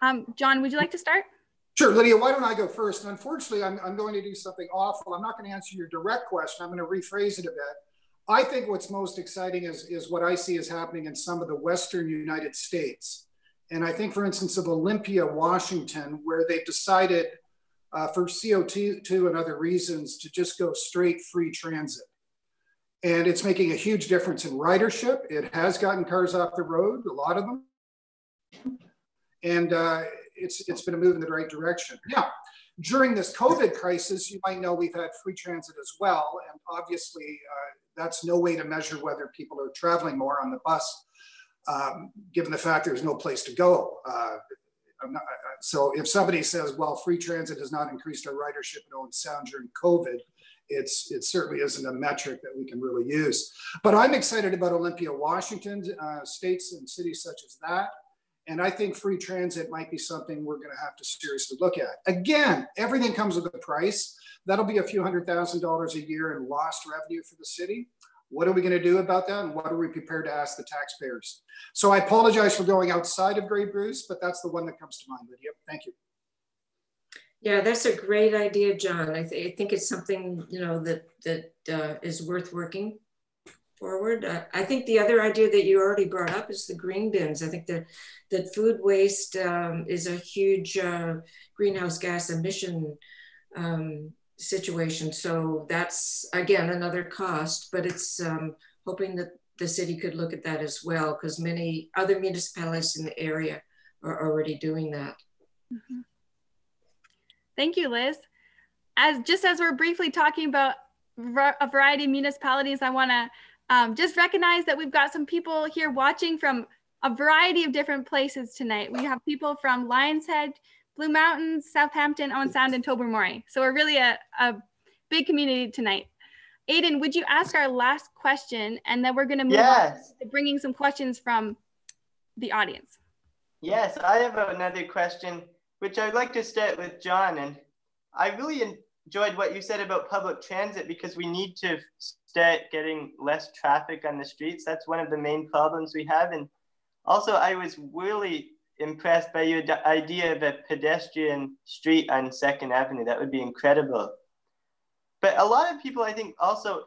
Um, John, would you like to start? Sure, Lydia, why don't I go first? And unfortunately, I'm, I'm going to do something awful. I'm not going to answer your direct question. I'm going to rephrase it a bit. I think what's most exciting is, is what I see is happening in some of the Western United States. And I think, for instance, of Olympia, Washington, where they've decided uh, for C O two and other reasons to just go straight free transit. And it's making a huge difference in ridership. It has gotten cars off the road, a lot of them. And uh, it's, it's been a move in the right direction. Now, during this COVID crisis, you might know we've had free transit as well. And obviously, uh, that's no way to measure whether people are traveling more on the bus, um, given the fact there's no place to go. Uh, I'm not, so if somebody says, well, free transit has not increased our ridership in Owen Sound during COVID, It's, it certainly isn't a metric that we can really use. But I'm excited about Olympia, Washington, uh, states and cities such as that. And I think free transit might be something we're gonna have to seriously look at. Again, everything comes with a price. That'll be a few hundred thousand dollars a year in lost revenue for the city. What are we gonna do about that? And what are we prepared to ask the taxpayers? So I apologize for going outside of Grey Bruce, but that's the one that comes to mind, Lydia. Thank you. Yeah, that's a great idea, John. I, th I think it's something, you know, that, that uh, is worth working forward. Uh, I think the other idea that you already brought up is the green bins. I think that, that food waste um, is a huge uh, greenhouse gas emission um, situation. So that's, again, another cost, but it's um, hoping that the city could look at that as well, because many other municipalities in the area are already doing that. Mm-hmm. Thank you, Liz. As just as we're briefly talking about a variety of municipalities, I want to um, just recognize that we've got some people here watching from a variety of different places tonight. We have people from Lion's Head, Blue Mountains, Southampton, Owen Sound, and Tobermory. So we're really a, a big community tonight. Aidan, would you ask our last question, and then we're going to move yes. on to bringing some questions from the audience. Yes, I have another question, which I'd like to start with John. And I really enjoyed what you said about public transit, because we need to start getting less traffic on the streets. That's one of the main problems we have. And also I was really impressed by your idea of a pedestrian street on Second Avenue. That would be incredible. But a lot of people, I think, also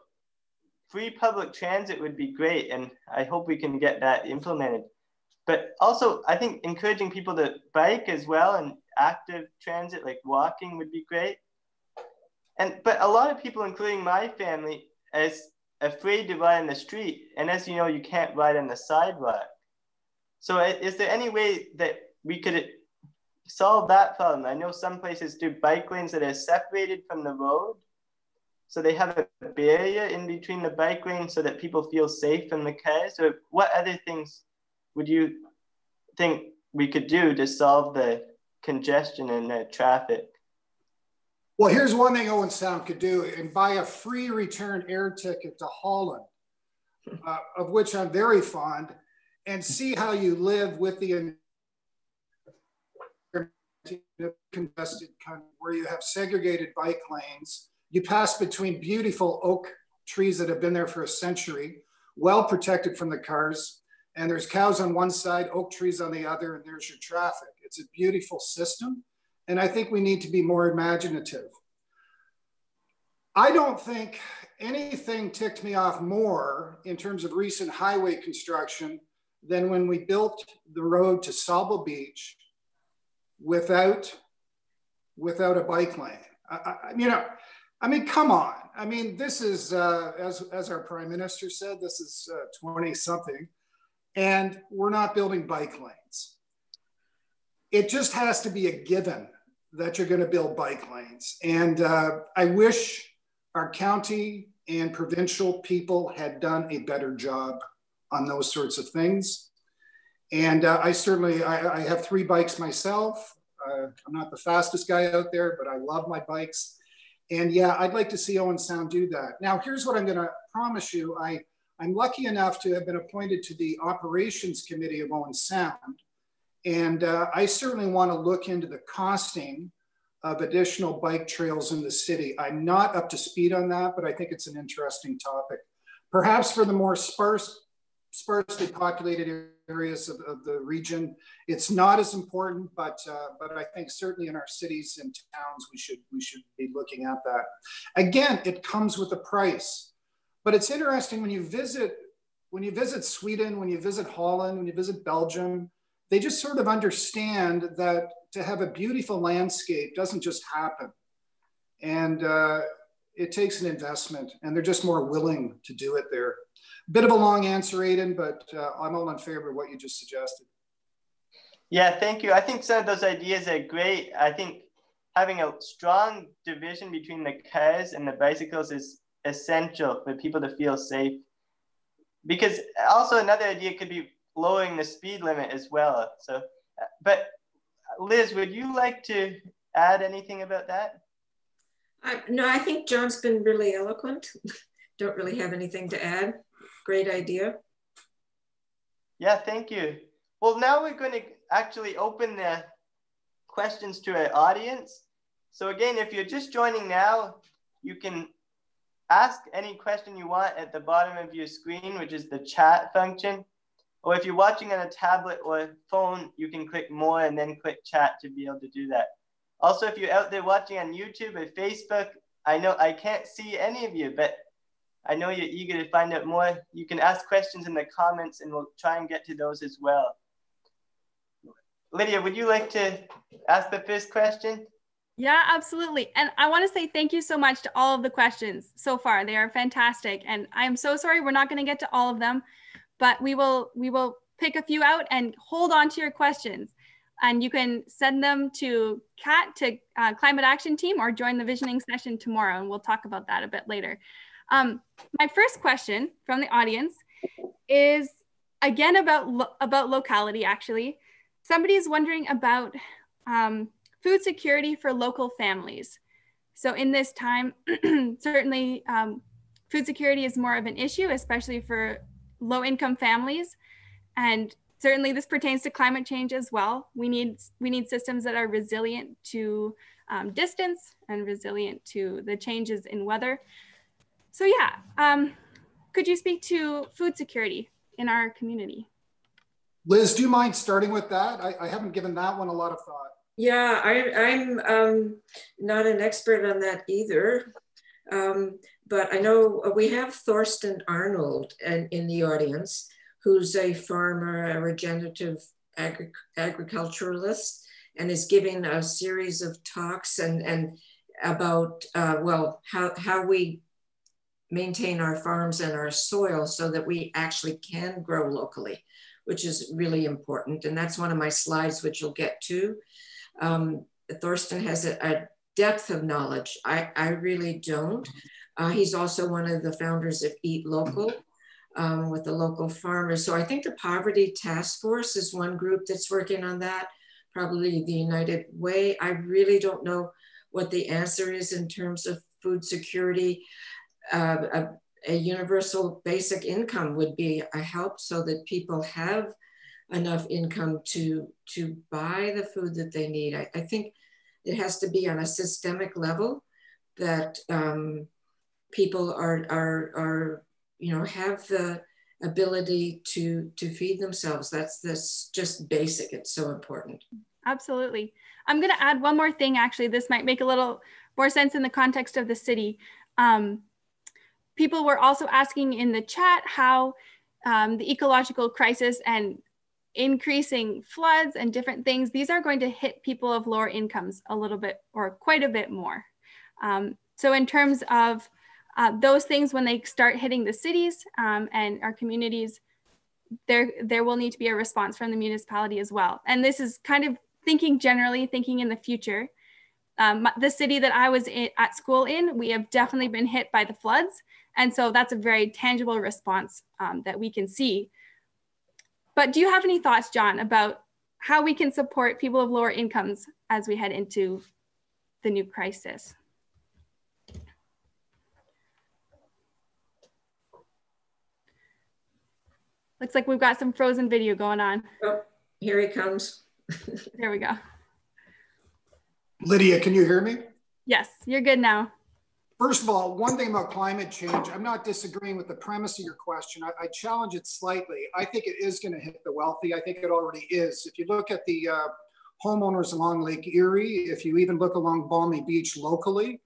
free public transit would be great. And I hope we can get that implemented. But also I think encouraging people to bike as well, and active transit like walking would be great. And but a lot of people, including my family, are afraid to ride on the street. And as you know, you can't ride on the sidewalk. So is there any way that we could solve that problem? I know some places do bike lanes that are separated from the road, so they have a barrier in between the bike lanes so that people feel safe from the cars. So what other things would you think we could do to solve the congestion and the traffic? Well, here's one thing Owen Sound could do, and buy a free return air ticket to Holland, uh, of which I'm very fond, and see how you live with the congested country where you have segregated bike lanes. You pass between beautiful oak trees that have been there for a century, well protected from the cars. And there's cows on one side, oak trees on the other, and there's your traffic. It's a beautiful system. And I think we need to be more imaginative. I don't think anything ticked me off more in terms of recent highway construction than when we built the road to Sauble Beach without, without a bike lane. I, I, you know, I mean, come on. I mean, this is, uh, as, as our Prime Minister said, this is uh, twenty something. And we're not building bike lanes. It just has to be a given that you're going to build bike lanes. And uh, I wish our county and provincial people had done a better job on those sorts of things. And uh, I certainly, I, I have three bikes myself. Uh, I'm not the fastest guy out there, but I love my bikes. And yeah, I'd like to see Owen Sound do that. Now, here's what I'm going to promise you. I, I'm lucky enough to have been appointed to the Operations Committee of Owen Sound. And uh, I certainly want to look into the costing of additional bike trails in the city. I'm not up to speed on that, but I think it's an interesting topic. Perhaps for the more sparse, sparsely populated areas of, of the region, it's not as important, but, uh, but I think certainly in our cities and towns, we should, we should be looking at that. Again, it comes with a price. But it's interesting when you visit, when you visit Sweden, when you visit Holland, when you visit Belgium, they just sort of understand that to have a beautiful landscape doesn't just happen. And uh, it takes an investment, and they're just more willing to do it there. Bit of a long answer, Aidan, but uh, I'm all in favor of what you just suggested. Yeah, thank you. I think some of those ideas are great. I think having a strong division between the cars and the bicycles is essential for people to feel safe. Because also another idea could be lowering the speed limit as well. So, but Liz, would you like to add anything about that? Uh, no, I think John's been really eloquent. Don't really have anything to add. Great idea. Yeah, thank you. Well, now we're going to actually open the questions to our audience. So again, if you're just joining now, you can ask any question you want at the bottom of your screen, which is the chat function. Or if you're watching on a tablet or phone, you can click more and then click chat to be able to do that. Also, if you're out there watching on YouTube or Facebook, I know I can't see any of you, but I know you're eager to find out more. You can ask questions in the comments and we'll try and get to those as well. Lydia, would you like to ask the first question? Yeah, absolutely. And I want to say thank you so much to all of the questions so far. They are fantastic. And I'm so sorry we're not going to get to all of them, but we will, we will pick a few out and hold on to your questions. And you can send them to Kat, to uh, Climate Action Team, or join the visioning session tomorrow. And we'll talk about that a bit later. Um, my first question from the audience is again about, lo about locality, actually. Somebody is wondering about um, food security for local families. So in this time, certainly um, food security is more of an issue, especially for low income families. And certainly this pertains to climate change as well. We need, we need systems that are resilient to um, distance and resilient to the changes in weather. So yeah, um, could you speak to food security in our community? Liz, do you mind starting with that? I, I haven't given that one a lot of thought. Yeah, I, I'm um, not an expert on that either, um, but I know we have Thorsten Arnold in, in the audience, who's a farmer, a regenerative agric agriculturalist, and is giving a series of talks and, and about, uh, well, how, how we maintain our farms and our soil so that we actually can grow locally, which is really important. And that's one of my slides, which you'll get to. Um, Thorsten has a, a depth of knowledge. I, I really don't. Uh, he's also one of the founders of Eat Local um, with the local farmers. So I think the Poverty Task Force is one group that's working on that, probably the United Way. I really don't know what the answer is in terms of food security. Uh, a, a universal basic income would be a help so that people have enough income to, to buy the food that they need. I, I think it has to be on a systemic level that um, people are, are, are, you know, have the ability to, to feed themselves. That's, that's just basic. It's so important. Absolutely. I'm going to add one more thing, actually. This might make a little more sense in the context of the city. Um, People were also asking in the chat how um, the ecological crisis and increasing floods and different things, these are going to hit people of lower incomes a little bit or quite a bit more. Um, so in terms of uh, those things, when they start hitting the cities um, and our communities, there, there will need to be a response from the municipality as well. And this is kind of thinking generally, thinking in the future. Um, the city that I was in, at school in, we have definitely been hit by the floods. And so that's a very tangible response um, that we can see. But do you have any thoughts, John, about how we can support people of lower incomes as we head into the new crisis? Looks like we've got some frozen video going on. Oh, here he comes. There we go. Lydia, can you hear me? Yes, you're good now. First of all, one thing about climate change, I'm not disagreeing with the premise of your question. I, I challenge it slightly. I think it is going to hit the wealthy. I think it already is. If you look at the uh, homeowners along Lake Erie, if you even look along Balmy Beach locally,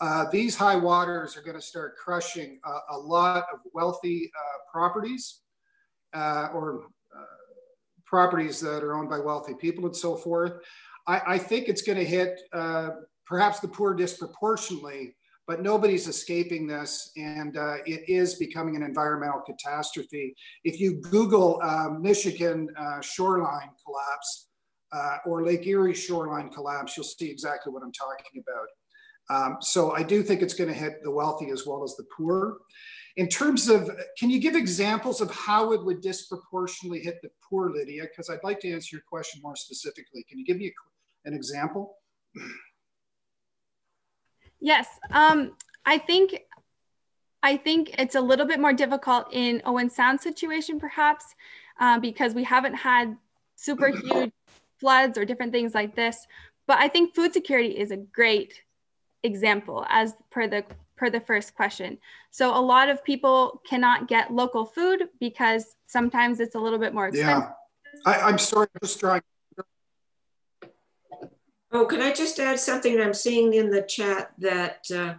uh, these high waters are going to start crushing uh, a lot of wealthy uh, properties uh, or uh, properties that are owned by wealthy people and so forth. I, I think it's going to hit uh, perhaps the poor disproportionately, but nobody's escaping this, and uh, it is becoming an environmental catastrophe. If you Google uh, Michigan uh, shoreline collapse uh, or Lake Erie shoreline collapse, you'll see exactly what I'm talking about. Um, so I do think it's going to hit the wealthy as well as the poor. In terms of, can you give examples of how it would disproportionately hit the poor, Lydia? Because I'd like to answer your question more specifically. Can you give me a, an example? Yes, um, I think I think it's a little bit more difficult in Owen Sound situation, perhaps, uh, because we haven't had super huge floods or different things like this. But I think food security is a great example, as per the per the first question. So a lot of people cannot get local food because sometimes it's a little bit more expensive. Yeah, I, I'm sorry, I'm just trying. Oh, could I just add something that I'm seeing in the chat, that uh,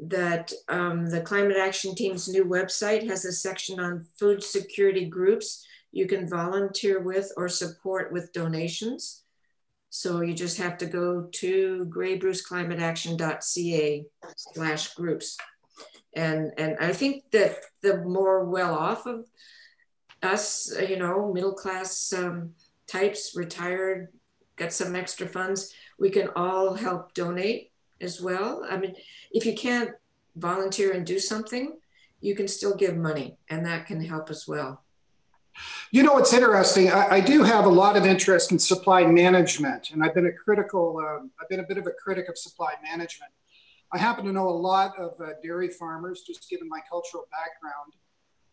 that um, the Climate Action Team's new website has a section on food security groups you can volunteer with or support with donations. So you just have to go to grey bruce climate action dot c a slash groups. And, and I think that the more well-off of us, you know, middle-class um, types, retired, got some extra funds, we can all help donate as well. I mean, if you can't volunteer and do something, you can still give money, and that can help as well. You know, it's interesting. I, I do have a lot of interest in supply management, and I've been a critical, um, I've been a bit of a critic of supply management. I happen to know a lot of uh, dairy farmers, just given my cultural background.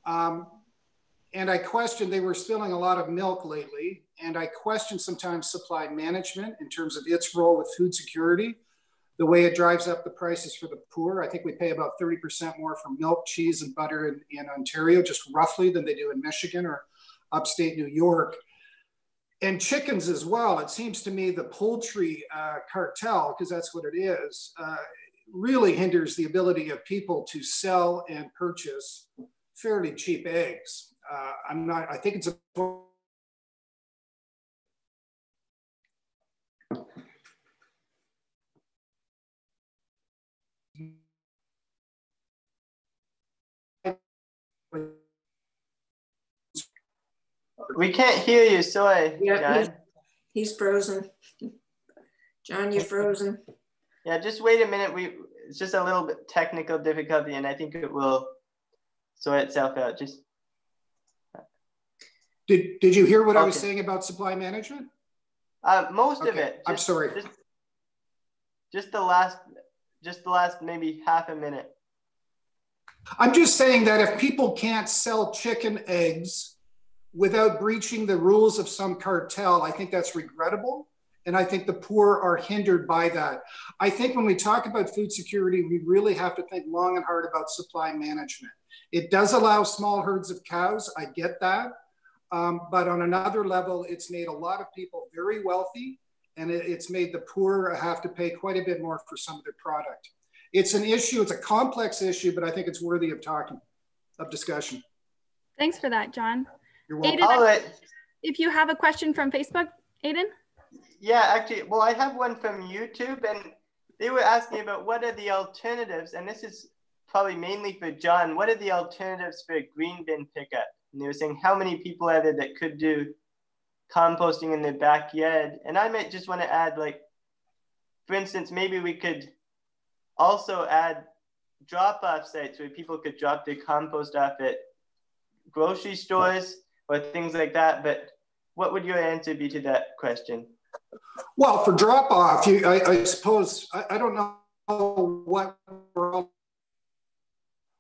Um, And I questioned, they were spilling a lot of milk lately, and I questioned sometimes supply management in terms of its role with food security, the way it drives up the prices for the poor. I think we pay about thirty percent more for milk, cheese, and butter in, in Ontario, just roughly, than they do in Michigan or upstate New York. And chickens as well. It seems to me the poultry uh, cartel, because that's what it is, uh, really hinders the ability of people to sell and purchase fairly cheap eggs. Uh, I'm not, I think it's a. We can't hear you, sorry. Yeah, he's, he's frozen. John, you're frozen. Yeah, just wait a minute. We, it's just a little bit technical difficulty, and I think it will sort itself out. Just. Did, did you hear what okay. I was saying about supply management? Uh, most okay. of it. Just, I'm sorry. Just, just the last, just the last maybe half a minute. I'm just saying that if people can't sell chicken eggs without breaching the rules of some cartel, I think that's regrettable. And I think the poor are hindered by that. I think when we talk about food security, we really have to think long and hard about supply management. It does allow small herds of cows. I get that. Um, but on another level, it's made a lot of people very wealthy, and it, it's made the poor have to pay quite a bit more for some of their product. It's an issue, it's a complex issue, but I think it's worthy of talking, of discussion. Thanks for that, John. You're welcome. Aidan, All right. If you have a question from Facebook, Aidan? Yeah, actually, well, I have one from YouTube, and they were asking about what are the alternatives, and this is probably mainly for John. What are the alternatives for green bin pickup? And they were saying, how many people are there that could do composting in their backyard? And I might just want to add, like, for instance, maybe we could also add drop-off sites where people could drop their compost off at grocery stores or things like that. But what would your answer be to that question? Well, for drop-off, you, I, I suppose, I, I don't know what we're all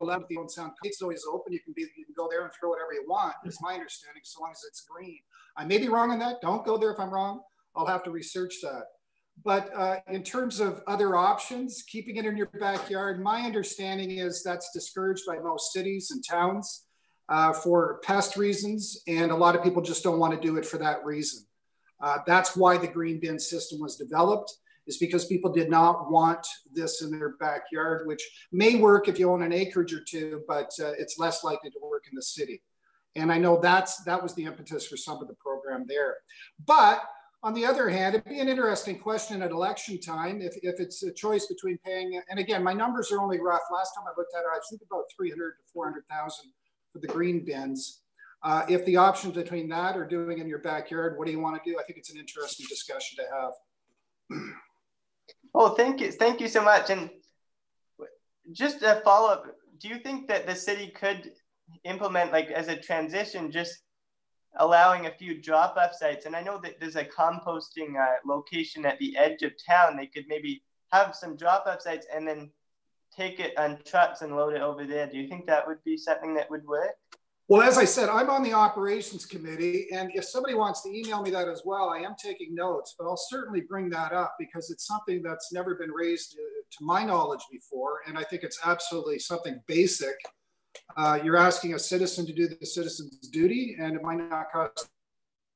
allowed. The Owen Sound It's always open. You can be, you can go there and throw whatever you want. It's my understanding, so long as it's green. I may be wrong on that. Don't go there if I'm wrong. I'll have to research that. But uh, in terms of other options, keeping it in your backyard, my understanding is that's discouraged by most cities and towns uh, for pest reasons, and a lot of people just don't want to do it for that reason. Uh, that's why the green bin system was developed. Is because people did not want this in their backyard, which may work if you own an acreage or two, but uh, it's less likely to work in the city. And I know that's that was the impetus for some of the program there. But on the other hand, it'd be an interesting question at election time if, if it's a choice between paying, and again, my numbers are only rough. Last time I looked at it, I think about three hundred to four hundred thousand for the green bins. Uh, if the option between that or doing in your backyard, what do you want to do? I think it's an interesting discussion to have. Oh, thank you. Thank you so much. And just a follow up, do you think that the city could implement, like as a transition, just allowing a few drop off sites? And I know that there's a composting uh, location at the edge of town. They could maybe have some drop off sites and then take it on trucks and load it over there. Do you think that would be something that would work? Well, as I said, I'm on the operations committee, and if somebody wants to email me that as well, I am taking notes, but I'll certainly bring that up because it's something that's never been raised uh, to my knowledge before. And I think it's absolutely something basic. Uh, you're asking a citizen to do the citizen's duty, and it might not cost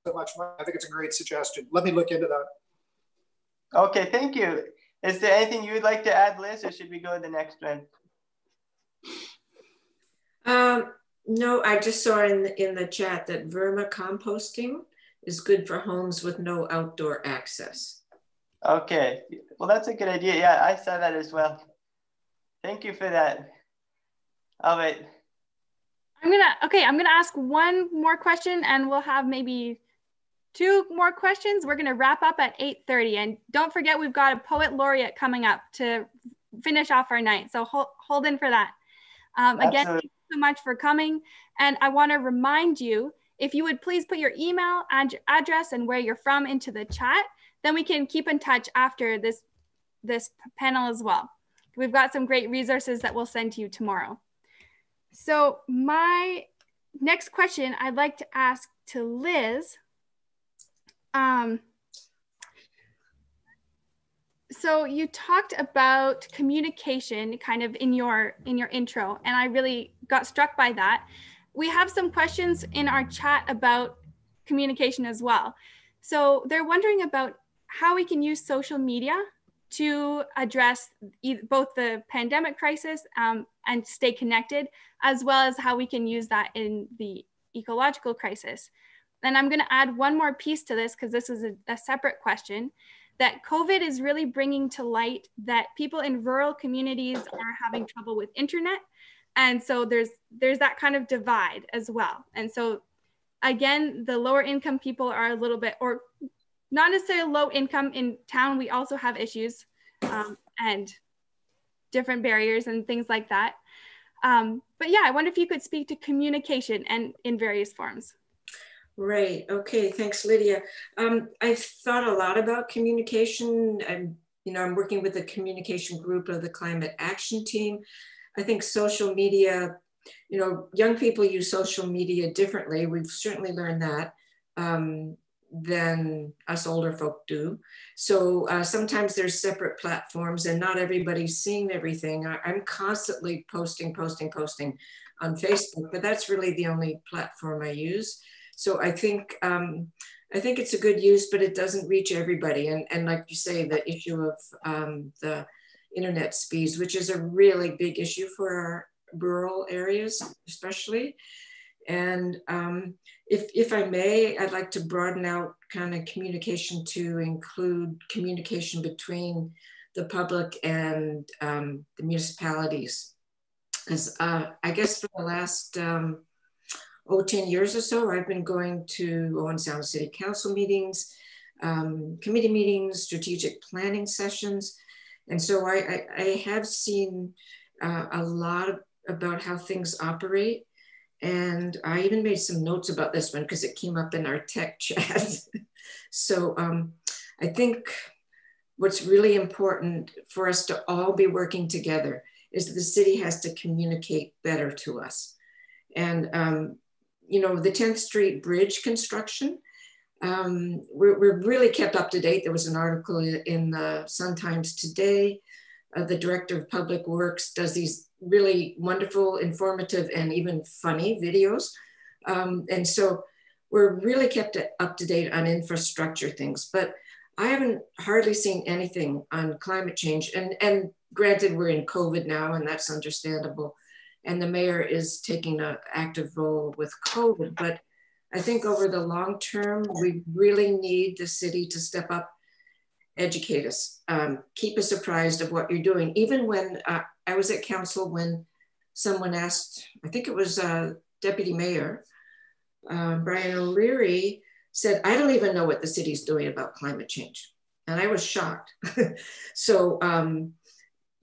so much money. I think it's a great suggestion. Let me look into that. Okay, thank you. Is there anything you would like to add, Liz, or should we go to the next one? Um. No, I just saw in the, in the chat that vermicomposting is good for homes with no outdoor access. Okay, well, that's a good idea. Yeah, I saw that as well. Thank you for that. All right. I'm gonna, okay, I'm gonna ask one more question and we'll have maybe two more questions. We're gonna wrap up at eight thirty, and don't forget we've got a poet laureate coming up to finish off our night. So hold, hold in for that. Um, again, absolutely. So much for coming, and I want to remind you, if you would please put your email ad address and where you're from into the chat, then we can keep in touch after this this panel as well. We've got some great resources that we'll send to you tomorrow. So my next question I'd like to ask to Liz. Um, so you talked about communication kind of in your in your intro, and I really got struck by that. We have some questions in our chat about communication as well. So they're wondering about how we can use social media to address both the pandemic crisis um, and stay connected, as well as how we can use that in the ecological crisis. And I'm going to add one more piece to this because this is a, a separate question, that COVID is really bringing to light that people in rural communities are having trouble with internet. And so there's there's that kind of divide as well. And so again, the lower income people are a little bit, or not necessarily low income in town, we also have issues um, and different barriers and things like that. Um, but yeah, I wonder if you could speak to communication and in various forms. Right, okay, thanks, Lydia. Um, I've thought a lot about communication. I'm, you know, I'm working with the communication group of the Climate Action Team. I think social media, you know, young people use social media differently. We've certainly learned that um, than us older folk do. So uh, sometimes there's separate platforms and not everybody's seeing everything. I, I'm constantly posting, posting, posting on Facebook, but that's really the only platform I use. So I think, um, I think it's a good use, but it doesn't reach everybody. And, and like you say, the issue of um, the internet speeds, which is a really big issue for our rural areas, especially. And um, if, if I may, I'd like to broaden out kind of communication to include communication between the public and um, the municipalities. Because uh, I guess for the last um, oh, ten years or so, I've been going to Owen Sound City Council meetings, um, committee meetings, strategic planning sessions. And so I, I, I have seen uh, a lot of, about how things operate. And I even made some notes about this one because it came up in our tech chat. So um, I think what's really important for us to all be working together is that the city has to communicate better to us. And, um, you know, the tenth street Bridge construction, Um, we're, we're really kept up to date. There was an article in the Sun Times today. Uh, the director of public works does these really wonderful, informative, and even funny videos. Um, and so we're really kept up to date on infrastructure things, but I haven't hardly seen anything on climate change. And, and granted, we're in COVID now, and that's understandable. and the mayor is taking an active role with COVID. But I think over the long term, we really need the city to step up, educate us, um, keep us apprised of what you're doing. Even when uh, I was at council, when someone asked, I think it was uh, Deputy Mayor, uh, Brian O'Leary said, I don't even know what the city's doing about climate change. And I was shocked. So um,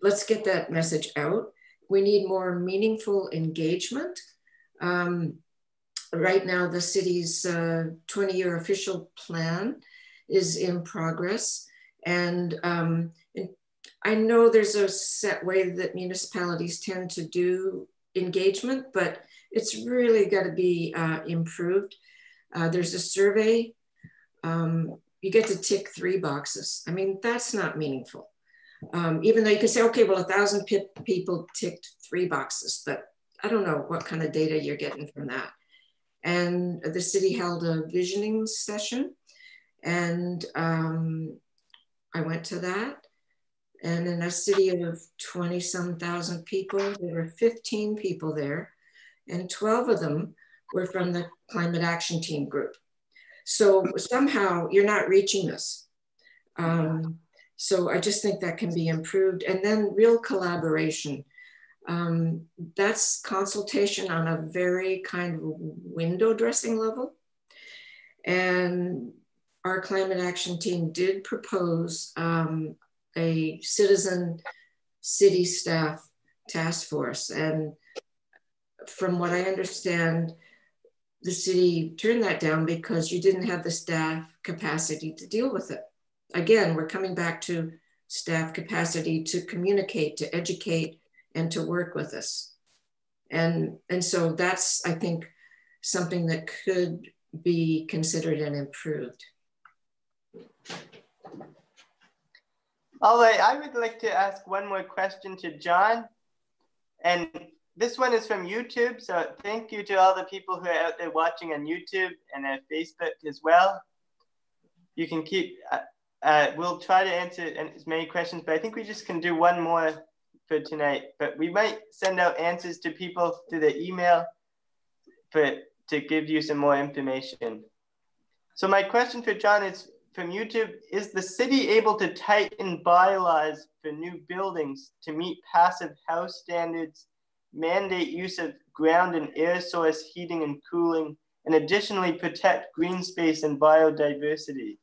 let's get that message out. We need more meaningful engagement. Um, Right now, the city's twenty-year uh, official plan is in progress. And, um, and I know there's a set way that municipalities tend to do engagement, but it's really got to be uh, improved. Uh, there's a survey. Um, you get to tick three boxes. I mean, that's not meaningful. Um, even though you could say, okay, well, a thousand people ticked three boxes, but I don't know what kind of data you're getting from that. And the city held a visioning session, and um, I went to that. And in a city of twenty some thousand people, there were fifteen people there, and twelve of them were from the Climate Action Team group. So somehow you're not reaching us. Um, so I just think that can be improved. And then real collaboration. Um, that's consultation on a very kind of window dressing level. And our climate action team did propose um, a citizen city staff task force. And from what I understand, the city turned that down because you didn't have the staff capacity to deal with it. Again, we're coming back to staff capacity to communicate, to educate, and to work with us. And, and so that's, I think, something that could be considered and improved. All right, I would like to ask one more question to John. And this one is from YouTube, so thank you to all the people who are out there watching on YouTube and at Facebook as well. You can keep, uh, uh, we'll try to answer as many questions, but I think we just can do one more for tonight, but we might send out answers to people through the email for, to give you some more information. So my question for John is from YouTube, is the city able to tighten bylaws for new buildings to meet passive house standards, mandate use of ground and air source heating and cooling, and additionally protect green space and biodiversity?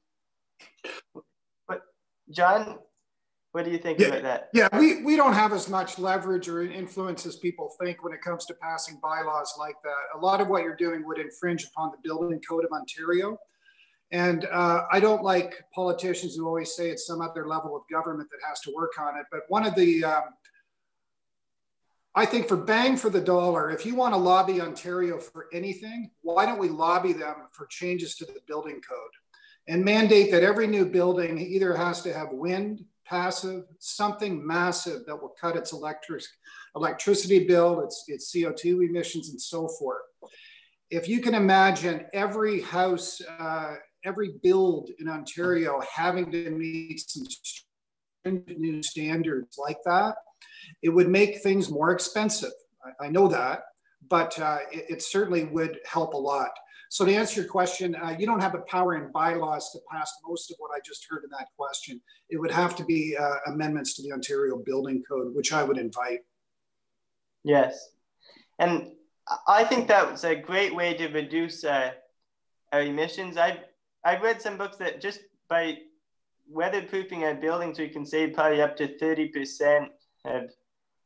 But John, what do you think yeah, about that? Yeah, we, we don't have as much leverage or influence as people think when it comes to passing bylaws like that. A lot of what you're doing would infringe upon the Building Code of Ontario. And uh, I don't like politicians who always say it's some other level of government that has to work on it. But one of the, um, I think for bang for the dollar, if you want to lobby Ontario for anything, why don't we lobby them for changes to the building code and mandate that every new building either has to have wind, passive, something massive that will cut its electric, electricity bill, its, its C O two emissions, and so forth. If you can imagine every house, uh, every build in Ontario having to meet some new standards like that, it would make things more expensive. I, I know that, but uh, it, it certainly would help a lot. So to answer your question, uh, you don't have the power in bylaws to pass most of what I just heard in that question. It would have to be uh, amendments to the Ontario Building Code, which I would invite. Yes, and I think that was a great way to reduce uh, our emissions. I've, I've read some books that just by weatherproofing our buildings, we can save probably up to thirty percent of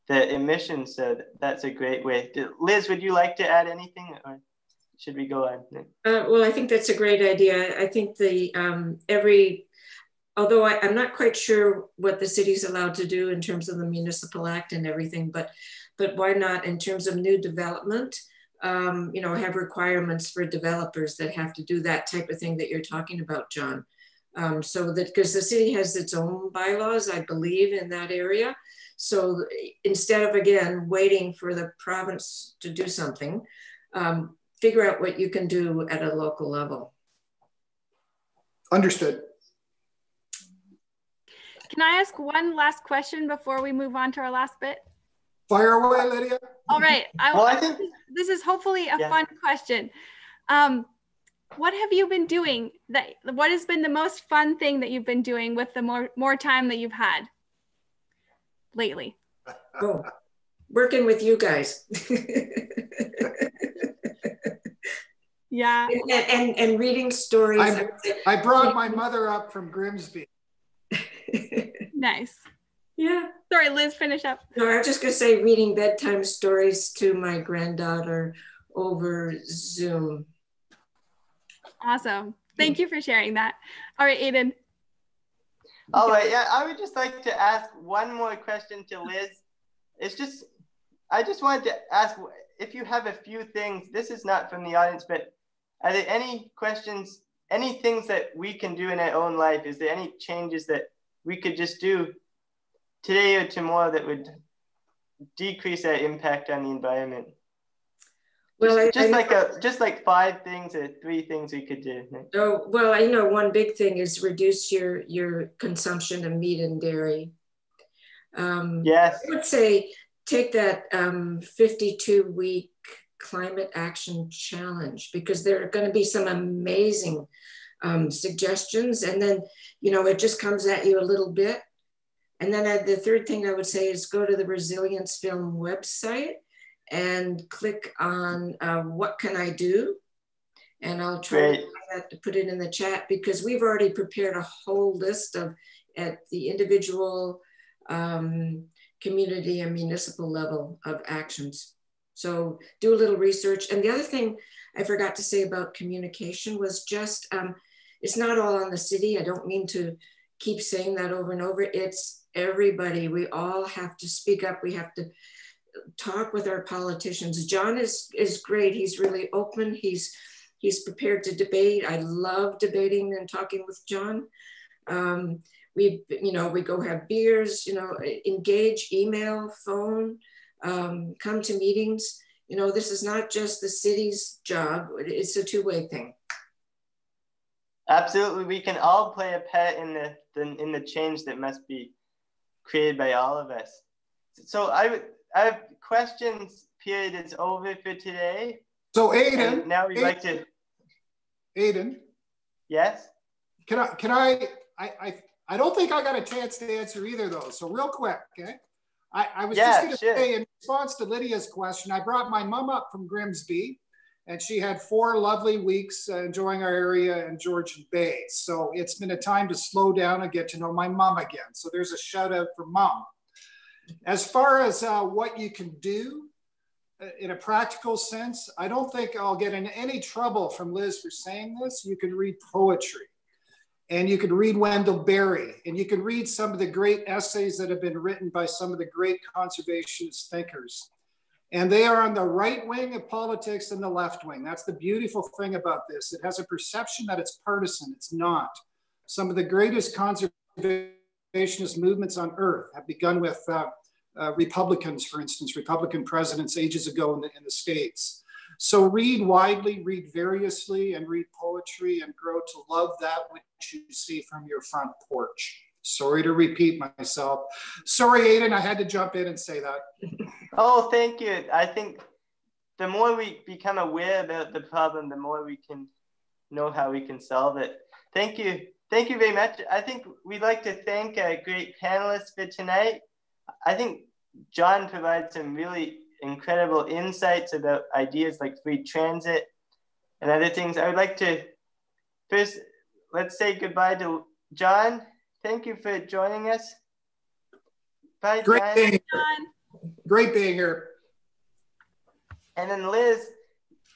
the emissions. So that's a great way. Liz, would you like to add anything? Or should we go on? Uh, well, I think that's a great idea. I think the um, every, although I, I'm not quite sure what the city's allowed to do in terms of the municipal act and everything, but but why not in terms of new development, um, you know, have requirements for developers that have to do that type of thing that you're talking about, John. Um, so that, because the city has its own bylaws, I believe, in that area. So instead of, again, waiting for the province to do something, um, figure out what you can do at a local level. Understood. Can I ask one last question before we move on to our last bit? Fire away, Lydia. All right. I, well, I think this is hopefully a yeah. fun question. Um, what have you been doing? That, what has been the most fun thing that you've been doing with the more, more time that you've had lately? Oh, working with you guys. Yeah. And, and, and reading stories. I, I brought my mother up from Grimsby. Nice. Yeah. Sorry, Liz, finish up. No, I was just going to say reading bedtime stories to my granddaughter over Zoom. Awesome. Thank you for sharing that. All right, Aidan. All right. Yeah, I would just like to ask one more question to Liz. It's just, I just wanted to ask if you have a few things, this is not from the audience, but are there any questions, any things that we can do in our own life? Is there any changes that we could just do today or tomorrow that would decrease our impact on the environment? Well, just, I, just I, like a, just like five things or three things we could do. Oh, well, I know one big thing is reduce your your consumption of meat and dairy. Um, yes, I would say take that um, fifty-two week climate action challenge, because there are going to be some amazing um, suggestions, and then you know it just comes at you a little bit. And then I, the third thing I would say is go to the Resilience Film website and click on uh, what can I do? And I'll try that to put it in the chat, because we've already prepared a whole list of at the individual, um, community and municipal level of actions. So do a little research. And the other thing I forgot to say about communication was just, um, it's not all on the city. I don't mean to keep saying that over and over. It's everybody. We all have to speak up. We have to talk with our politicians. John is is great. He's really open. He's he's prepared to debate. I love debating and talking with John. Um, we you know we go have beers. You know, engage, email, phone, um, come to meetings. You know, this is not just the city's job. It's a two-way thing. Absolutely, we can all play a part in the in the change that must be created by all of us. So I would. Our questions period is over for today. So Aidan, now we'd Aidan, like to. Aidan. Yes. Can I? Can I? I I I don't think I got a chance to answer either of those. So real quick, okay? I, I was yeah, just going to sure. say in response to Lydia's question, I brought my mom up from Grimsby, and she had four lovely weeks uh, enjoying our area in Georgian Bay. So it's been a time to slow down and get to know my mom again. So there's a shout out for mom. As far as uh, what you can do uh, in a practical sense, I don't think I'll get in any trouble from Liz for saying this. You can read poetry, and you can read Wendell Berry, and you can read some of the great essays that have been written by some of the great conservationist thinkers. And they are on the right wing of politics and the left wing. That's the beautiful thing about this. It has a perception that it's partisan. It's not. Some of the greatest conservationists movements on earth have begun with uh, uh, Republicans, for instance, Republican presidents ages ago in the, in the States. So read widely, read variously, and read poetry, and grow to love that which you see from your front porch. Sorry to repeat myself. Sorry, Aidan, I had to jump in and say that. Oh, thank you. I think the more we become aware about the problem, the more we can know how we can solve it. Thank you. Thank you very much. I think we'd like to thank our great panelists for tonight. I think John provides some really incredible insights about ideas like free transit and other things. I would like to first, let's say goodbye to John. Thank you for joining us. Bye, John. Great being here. Great being here. And then Liz,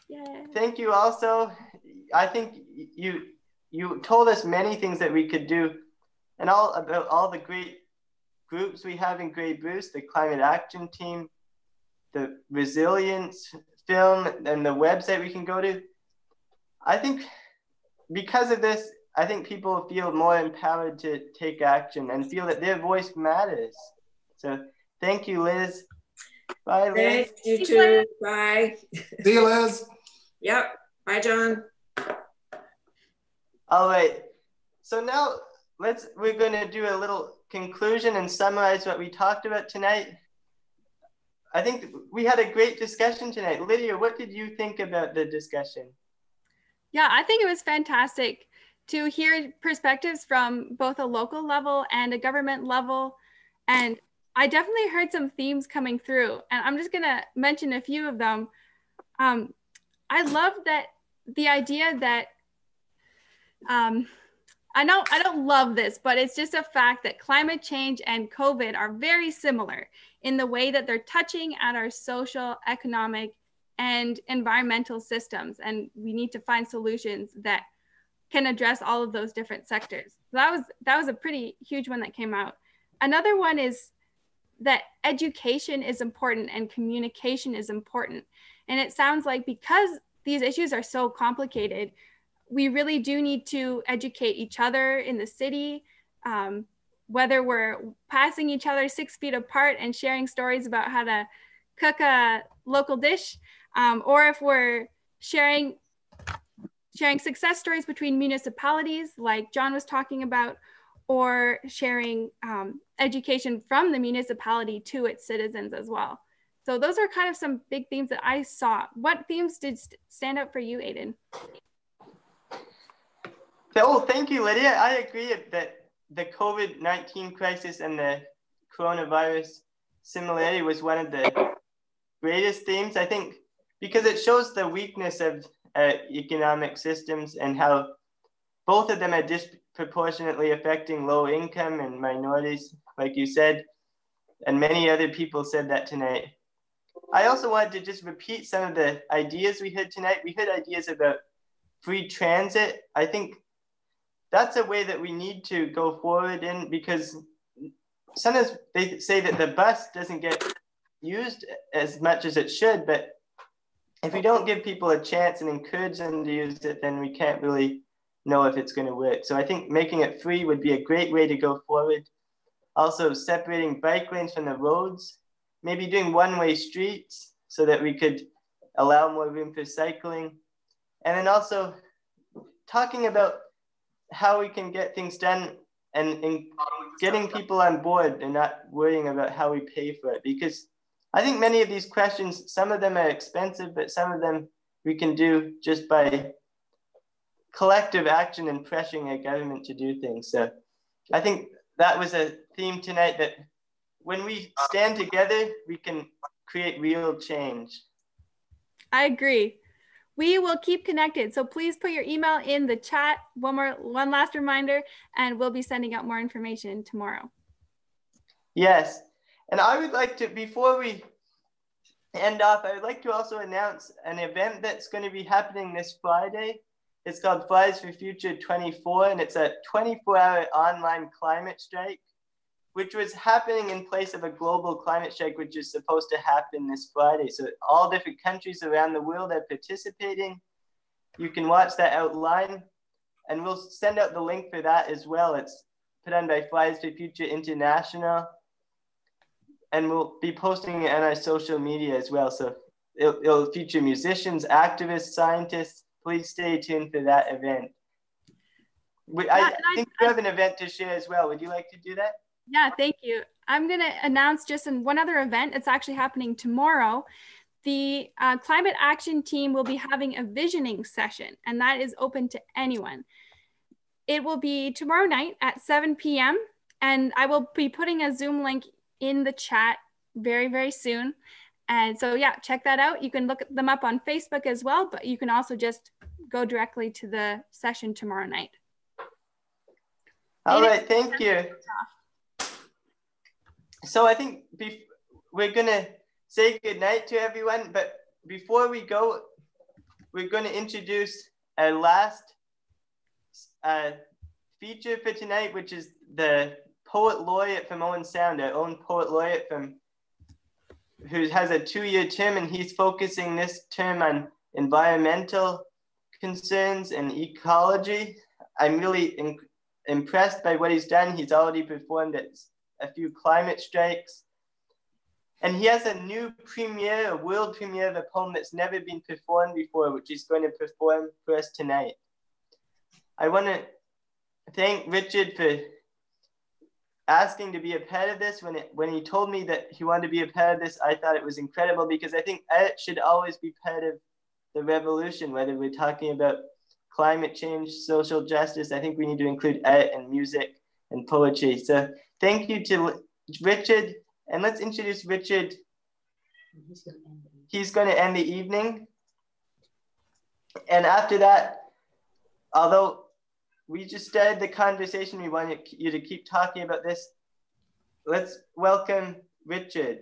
yeah. Thank you also. I think you, You told us many things that we could do, and all about all the great groups we have in Grey Bruce, the Climate Action Team, the Resilience Film, and the website we can go to. I think because of this, I think people feel more empowered to take action and feel that their voice matters. So thank you, Liz. Bye, Liz. Thanks, you too. Bye. See you, Liz. Yep. Bye, John. All right, so now let's, we're going to do a little conclusion and summarize what we talked about tonight. I think we had a great discussion tonight. Lydia, what did you think about the discussion? Yeah, I think it was fantastic to hear perspectives from both a local level and a government level. And I definitely heard some themes coming through, and I'm just gonna mention a few of them. Um, I love that the idea that, um, I know I don't love this, but it's just a fact that climate change and COVID are very similar in the way that they're touching at our social, economic, and environmental systems. And we need to find solutions that can address all of those different sectors. So that was, that was a pretty huge one that came out. Another one is that education is important and communication is important. And it sounds like because these issues are so complicated, we really do need to educate each other in the city, um, whether we're passing each other six feet apart and sharing stories about how to cook a local dish, um, or if we're sharing, sharing success stories between municipalities like John was talking about, or sharing um, education from the municipality to its citizens as well. So those are kind of some big themes that I saw. What themes did st stand out for you, Aidan? Oh, thank you, Lydia. I agree that the COVID nineteen crisis and the coronavirus similarity was one of the greatest themes, I think, because it shows the weakness of uh, economic systems and how both of them are disproportionately affecting low income and minorities, like you said, and many other people said that tonight. I also wanted to just repeat some of the ideas we heard tonight. We heard ideas about free transit. I think that's a way that we need to go forward in, because sometimes they say that the bus doesn't get used as much as it should, but if we don't give people a chance and encourage them to use it, then we can't really know if it's going to work. So I think making it free would be a great way to go forward. Also separating bike lanes from the roads, maybe doing one-way streets so that we could allow more room for cycling. And then also talking about how we can get things done and, and getting people on board and not worrying about how we pay for it. Because I think many of these questions, some of them are expensive, but some of them we can do just by collective action and pressuring a government to do things. So I think that was a theme tonight, that when we stand together, we can create real change. I agree. We will keep connected. So please put your email in the chat. One more, one last reminder, and we'll be sending out more information tomorrow. Yes. And I would like to, before we end off, I would like to also announce an event that's going to be happening this Friday. It's called Flies for Future twenty-four, and it's a twenty-four hour online climate strike, which was happening in place of a global climate strike, which is supposed to happen this Friday. So all different countries around the world are participating. You can watch that outline, and we'll send out the link for that as well. It's put on by Flies for Future International, and we'll be posting it on our social media as well. So it'll, it'll feature musicians, activists, scientists. Please stay tuned for that event. We, yeah, I think I, you have an event to share as well. Would you like to do that? Yeah, thank you. I'm going to announce just in one other event. It's actually happening tomorrow. The uh, Climate Action Team will be having a visioning session, and that is open to anyone. It will be tomorrow night at seven p m, and I will be putting a Zoom link in the chat very, very soon. And so, yeah, check that out. You can look them up on Facebook as well, but you can also just go directly to the session tomorrow night. All right, thank you. So I think we're gonna say goodnight to everyone, but before we go, we're gonna introduce our last uh, feature for tonight, which is the poet laureate from Owen Sound, our own poet laureate from who has a two-year term, and he's focusing this term on environmental concerns and ecology. I'm really in, impressed by what he's done. He's already performed at a few climate strikes. And he has a new premiere, a world premiere of a poem that's never been performed before, which he's going to perform for us tonight. I want to thank Richard for asking to be a part of this, when it, when he told me that he wanted to be a part of this, I thought it was incredible, because I think art should always be part of the revolution, whether we're talking about climate change, social justice. I think we need to include art and music and poetry. So thank you to Richard, and let's introduce Richard. He's going to end the evening. And after that, although we just started the conversation, we want you to keep talking about this. Let's welcome Richard.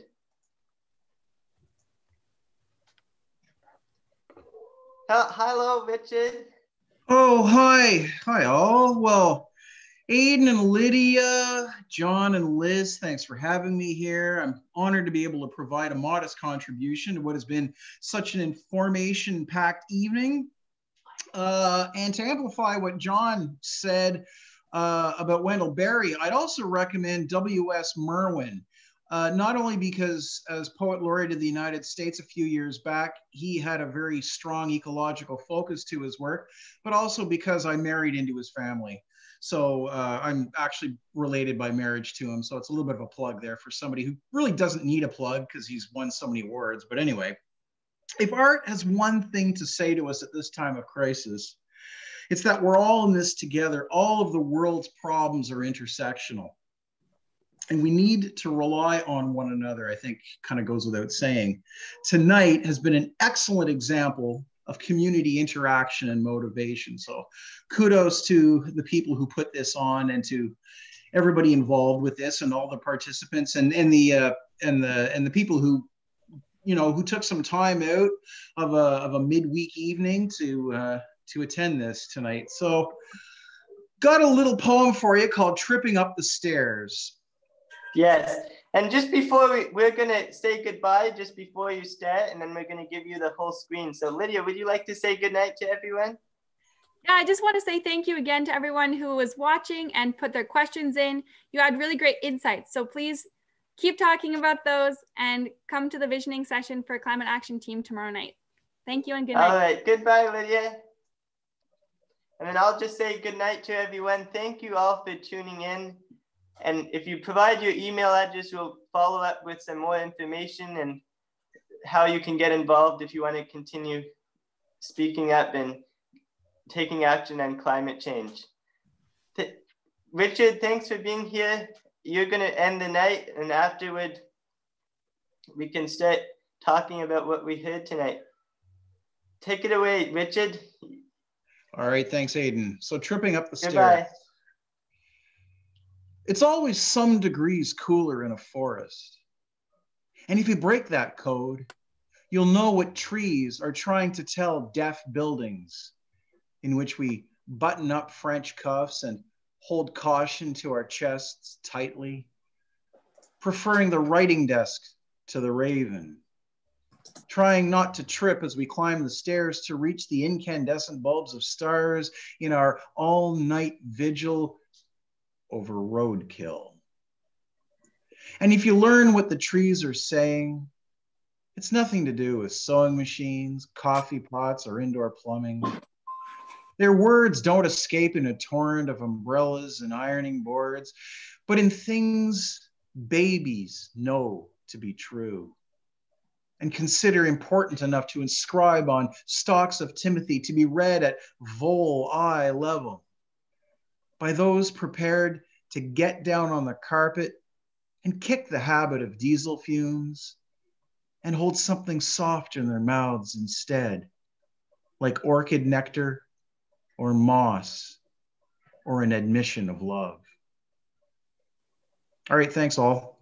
Hello, Richard. Oh, hi. Hi, all. Well, Aidan and Lydia, John and Liz, thanks for having me here. I'm honored to be able to provide a modest contribution to what has been such an information-packed evening. Uh, and to amplify what John said uh, about Wendell Berry, I'd also recommend W S Merwin, uh, not only because as Poet Laureate of the United States a few years back, he had a very strong ecological focus to his work, but also because I married into his family. So uh, I'm actually related by marriage to him. So it's a little bit of a plug there for somebody who really doesn't need a plug because he's won so many awards. But anyway, if art has one thing to say to us at this time of crisis, it's that we're all in this together. All of the world's problems are intersectional. And we need to rely on one another, I think kind of goes without saying. Tonight has been an excellent example of community interaction and motivation. So kudos to the people who put this on and to everybody involved with this and all the participants and, and the uh, and the and the people who, you know, who took some time out of a, of a midweek evening to uh, to attend this tonight. So got a little poem for you called Tripping Up the Stairs. Yes. And just before we, we're going to say goodbye, just before you start, and then we're going to give you the whole screen. So Lydia, would you like to say goodnight to everyone? Yeah, I just want to say thank you again to everyone who was watching and put their questions in. You had really great insights. So please keep talking about those and come to the visioning session for Climate Action Team tomorrow night. Thank you and goodnight. All right, goodbye, Lydia. And then I'll just say goodnight to everyone. Thank you all for tuning in. And if you provide your email address, we'll follow up with some more information and how you can get involved if you want to continue speaking up and taking action on climate change. Th- Richard, thanks for being here. You're going to end the night, and afterward, we can start talking about what we heard tonight. Take it away, Richard. All right, thanks, Aidan. So tripping up the stairs. It's always some degrees cooler in a forest. And if you break that code, you'll know what trees are trying to tell deaf buildings, in which we button up French cuffs and hold caution to our chests tightly, preferring the writing desk to the raven, trying not to trip as we climb the stairs to reach the incandescent bulbs of stars in our all-night vigil over roadkill. And if you learn what the trees are saying, it's nothing to do with sewing machines, coffee pots, or indoor plumbing. Their words don't escape in a torrent of umbrellas and ironing boards, but in things babies know to be true and consider important enough to inscribe on stalks of Timothy to be read at vole eye level by those prepared to get down on the carpet and kick the habit of diesel fumes and hold something soft in their mouths instead, like orchid nectar or moss or an admission of love. All right, thanks all.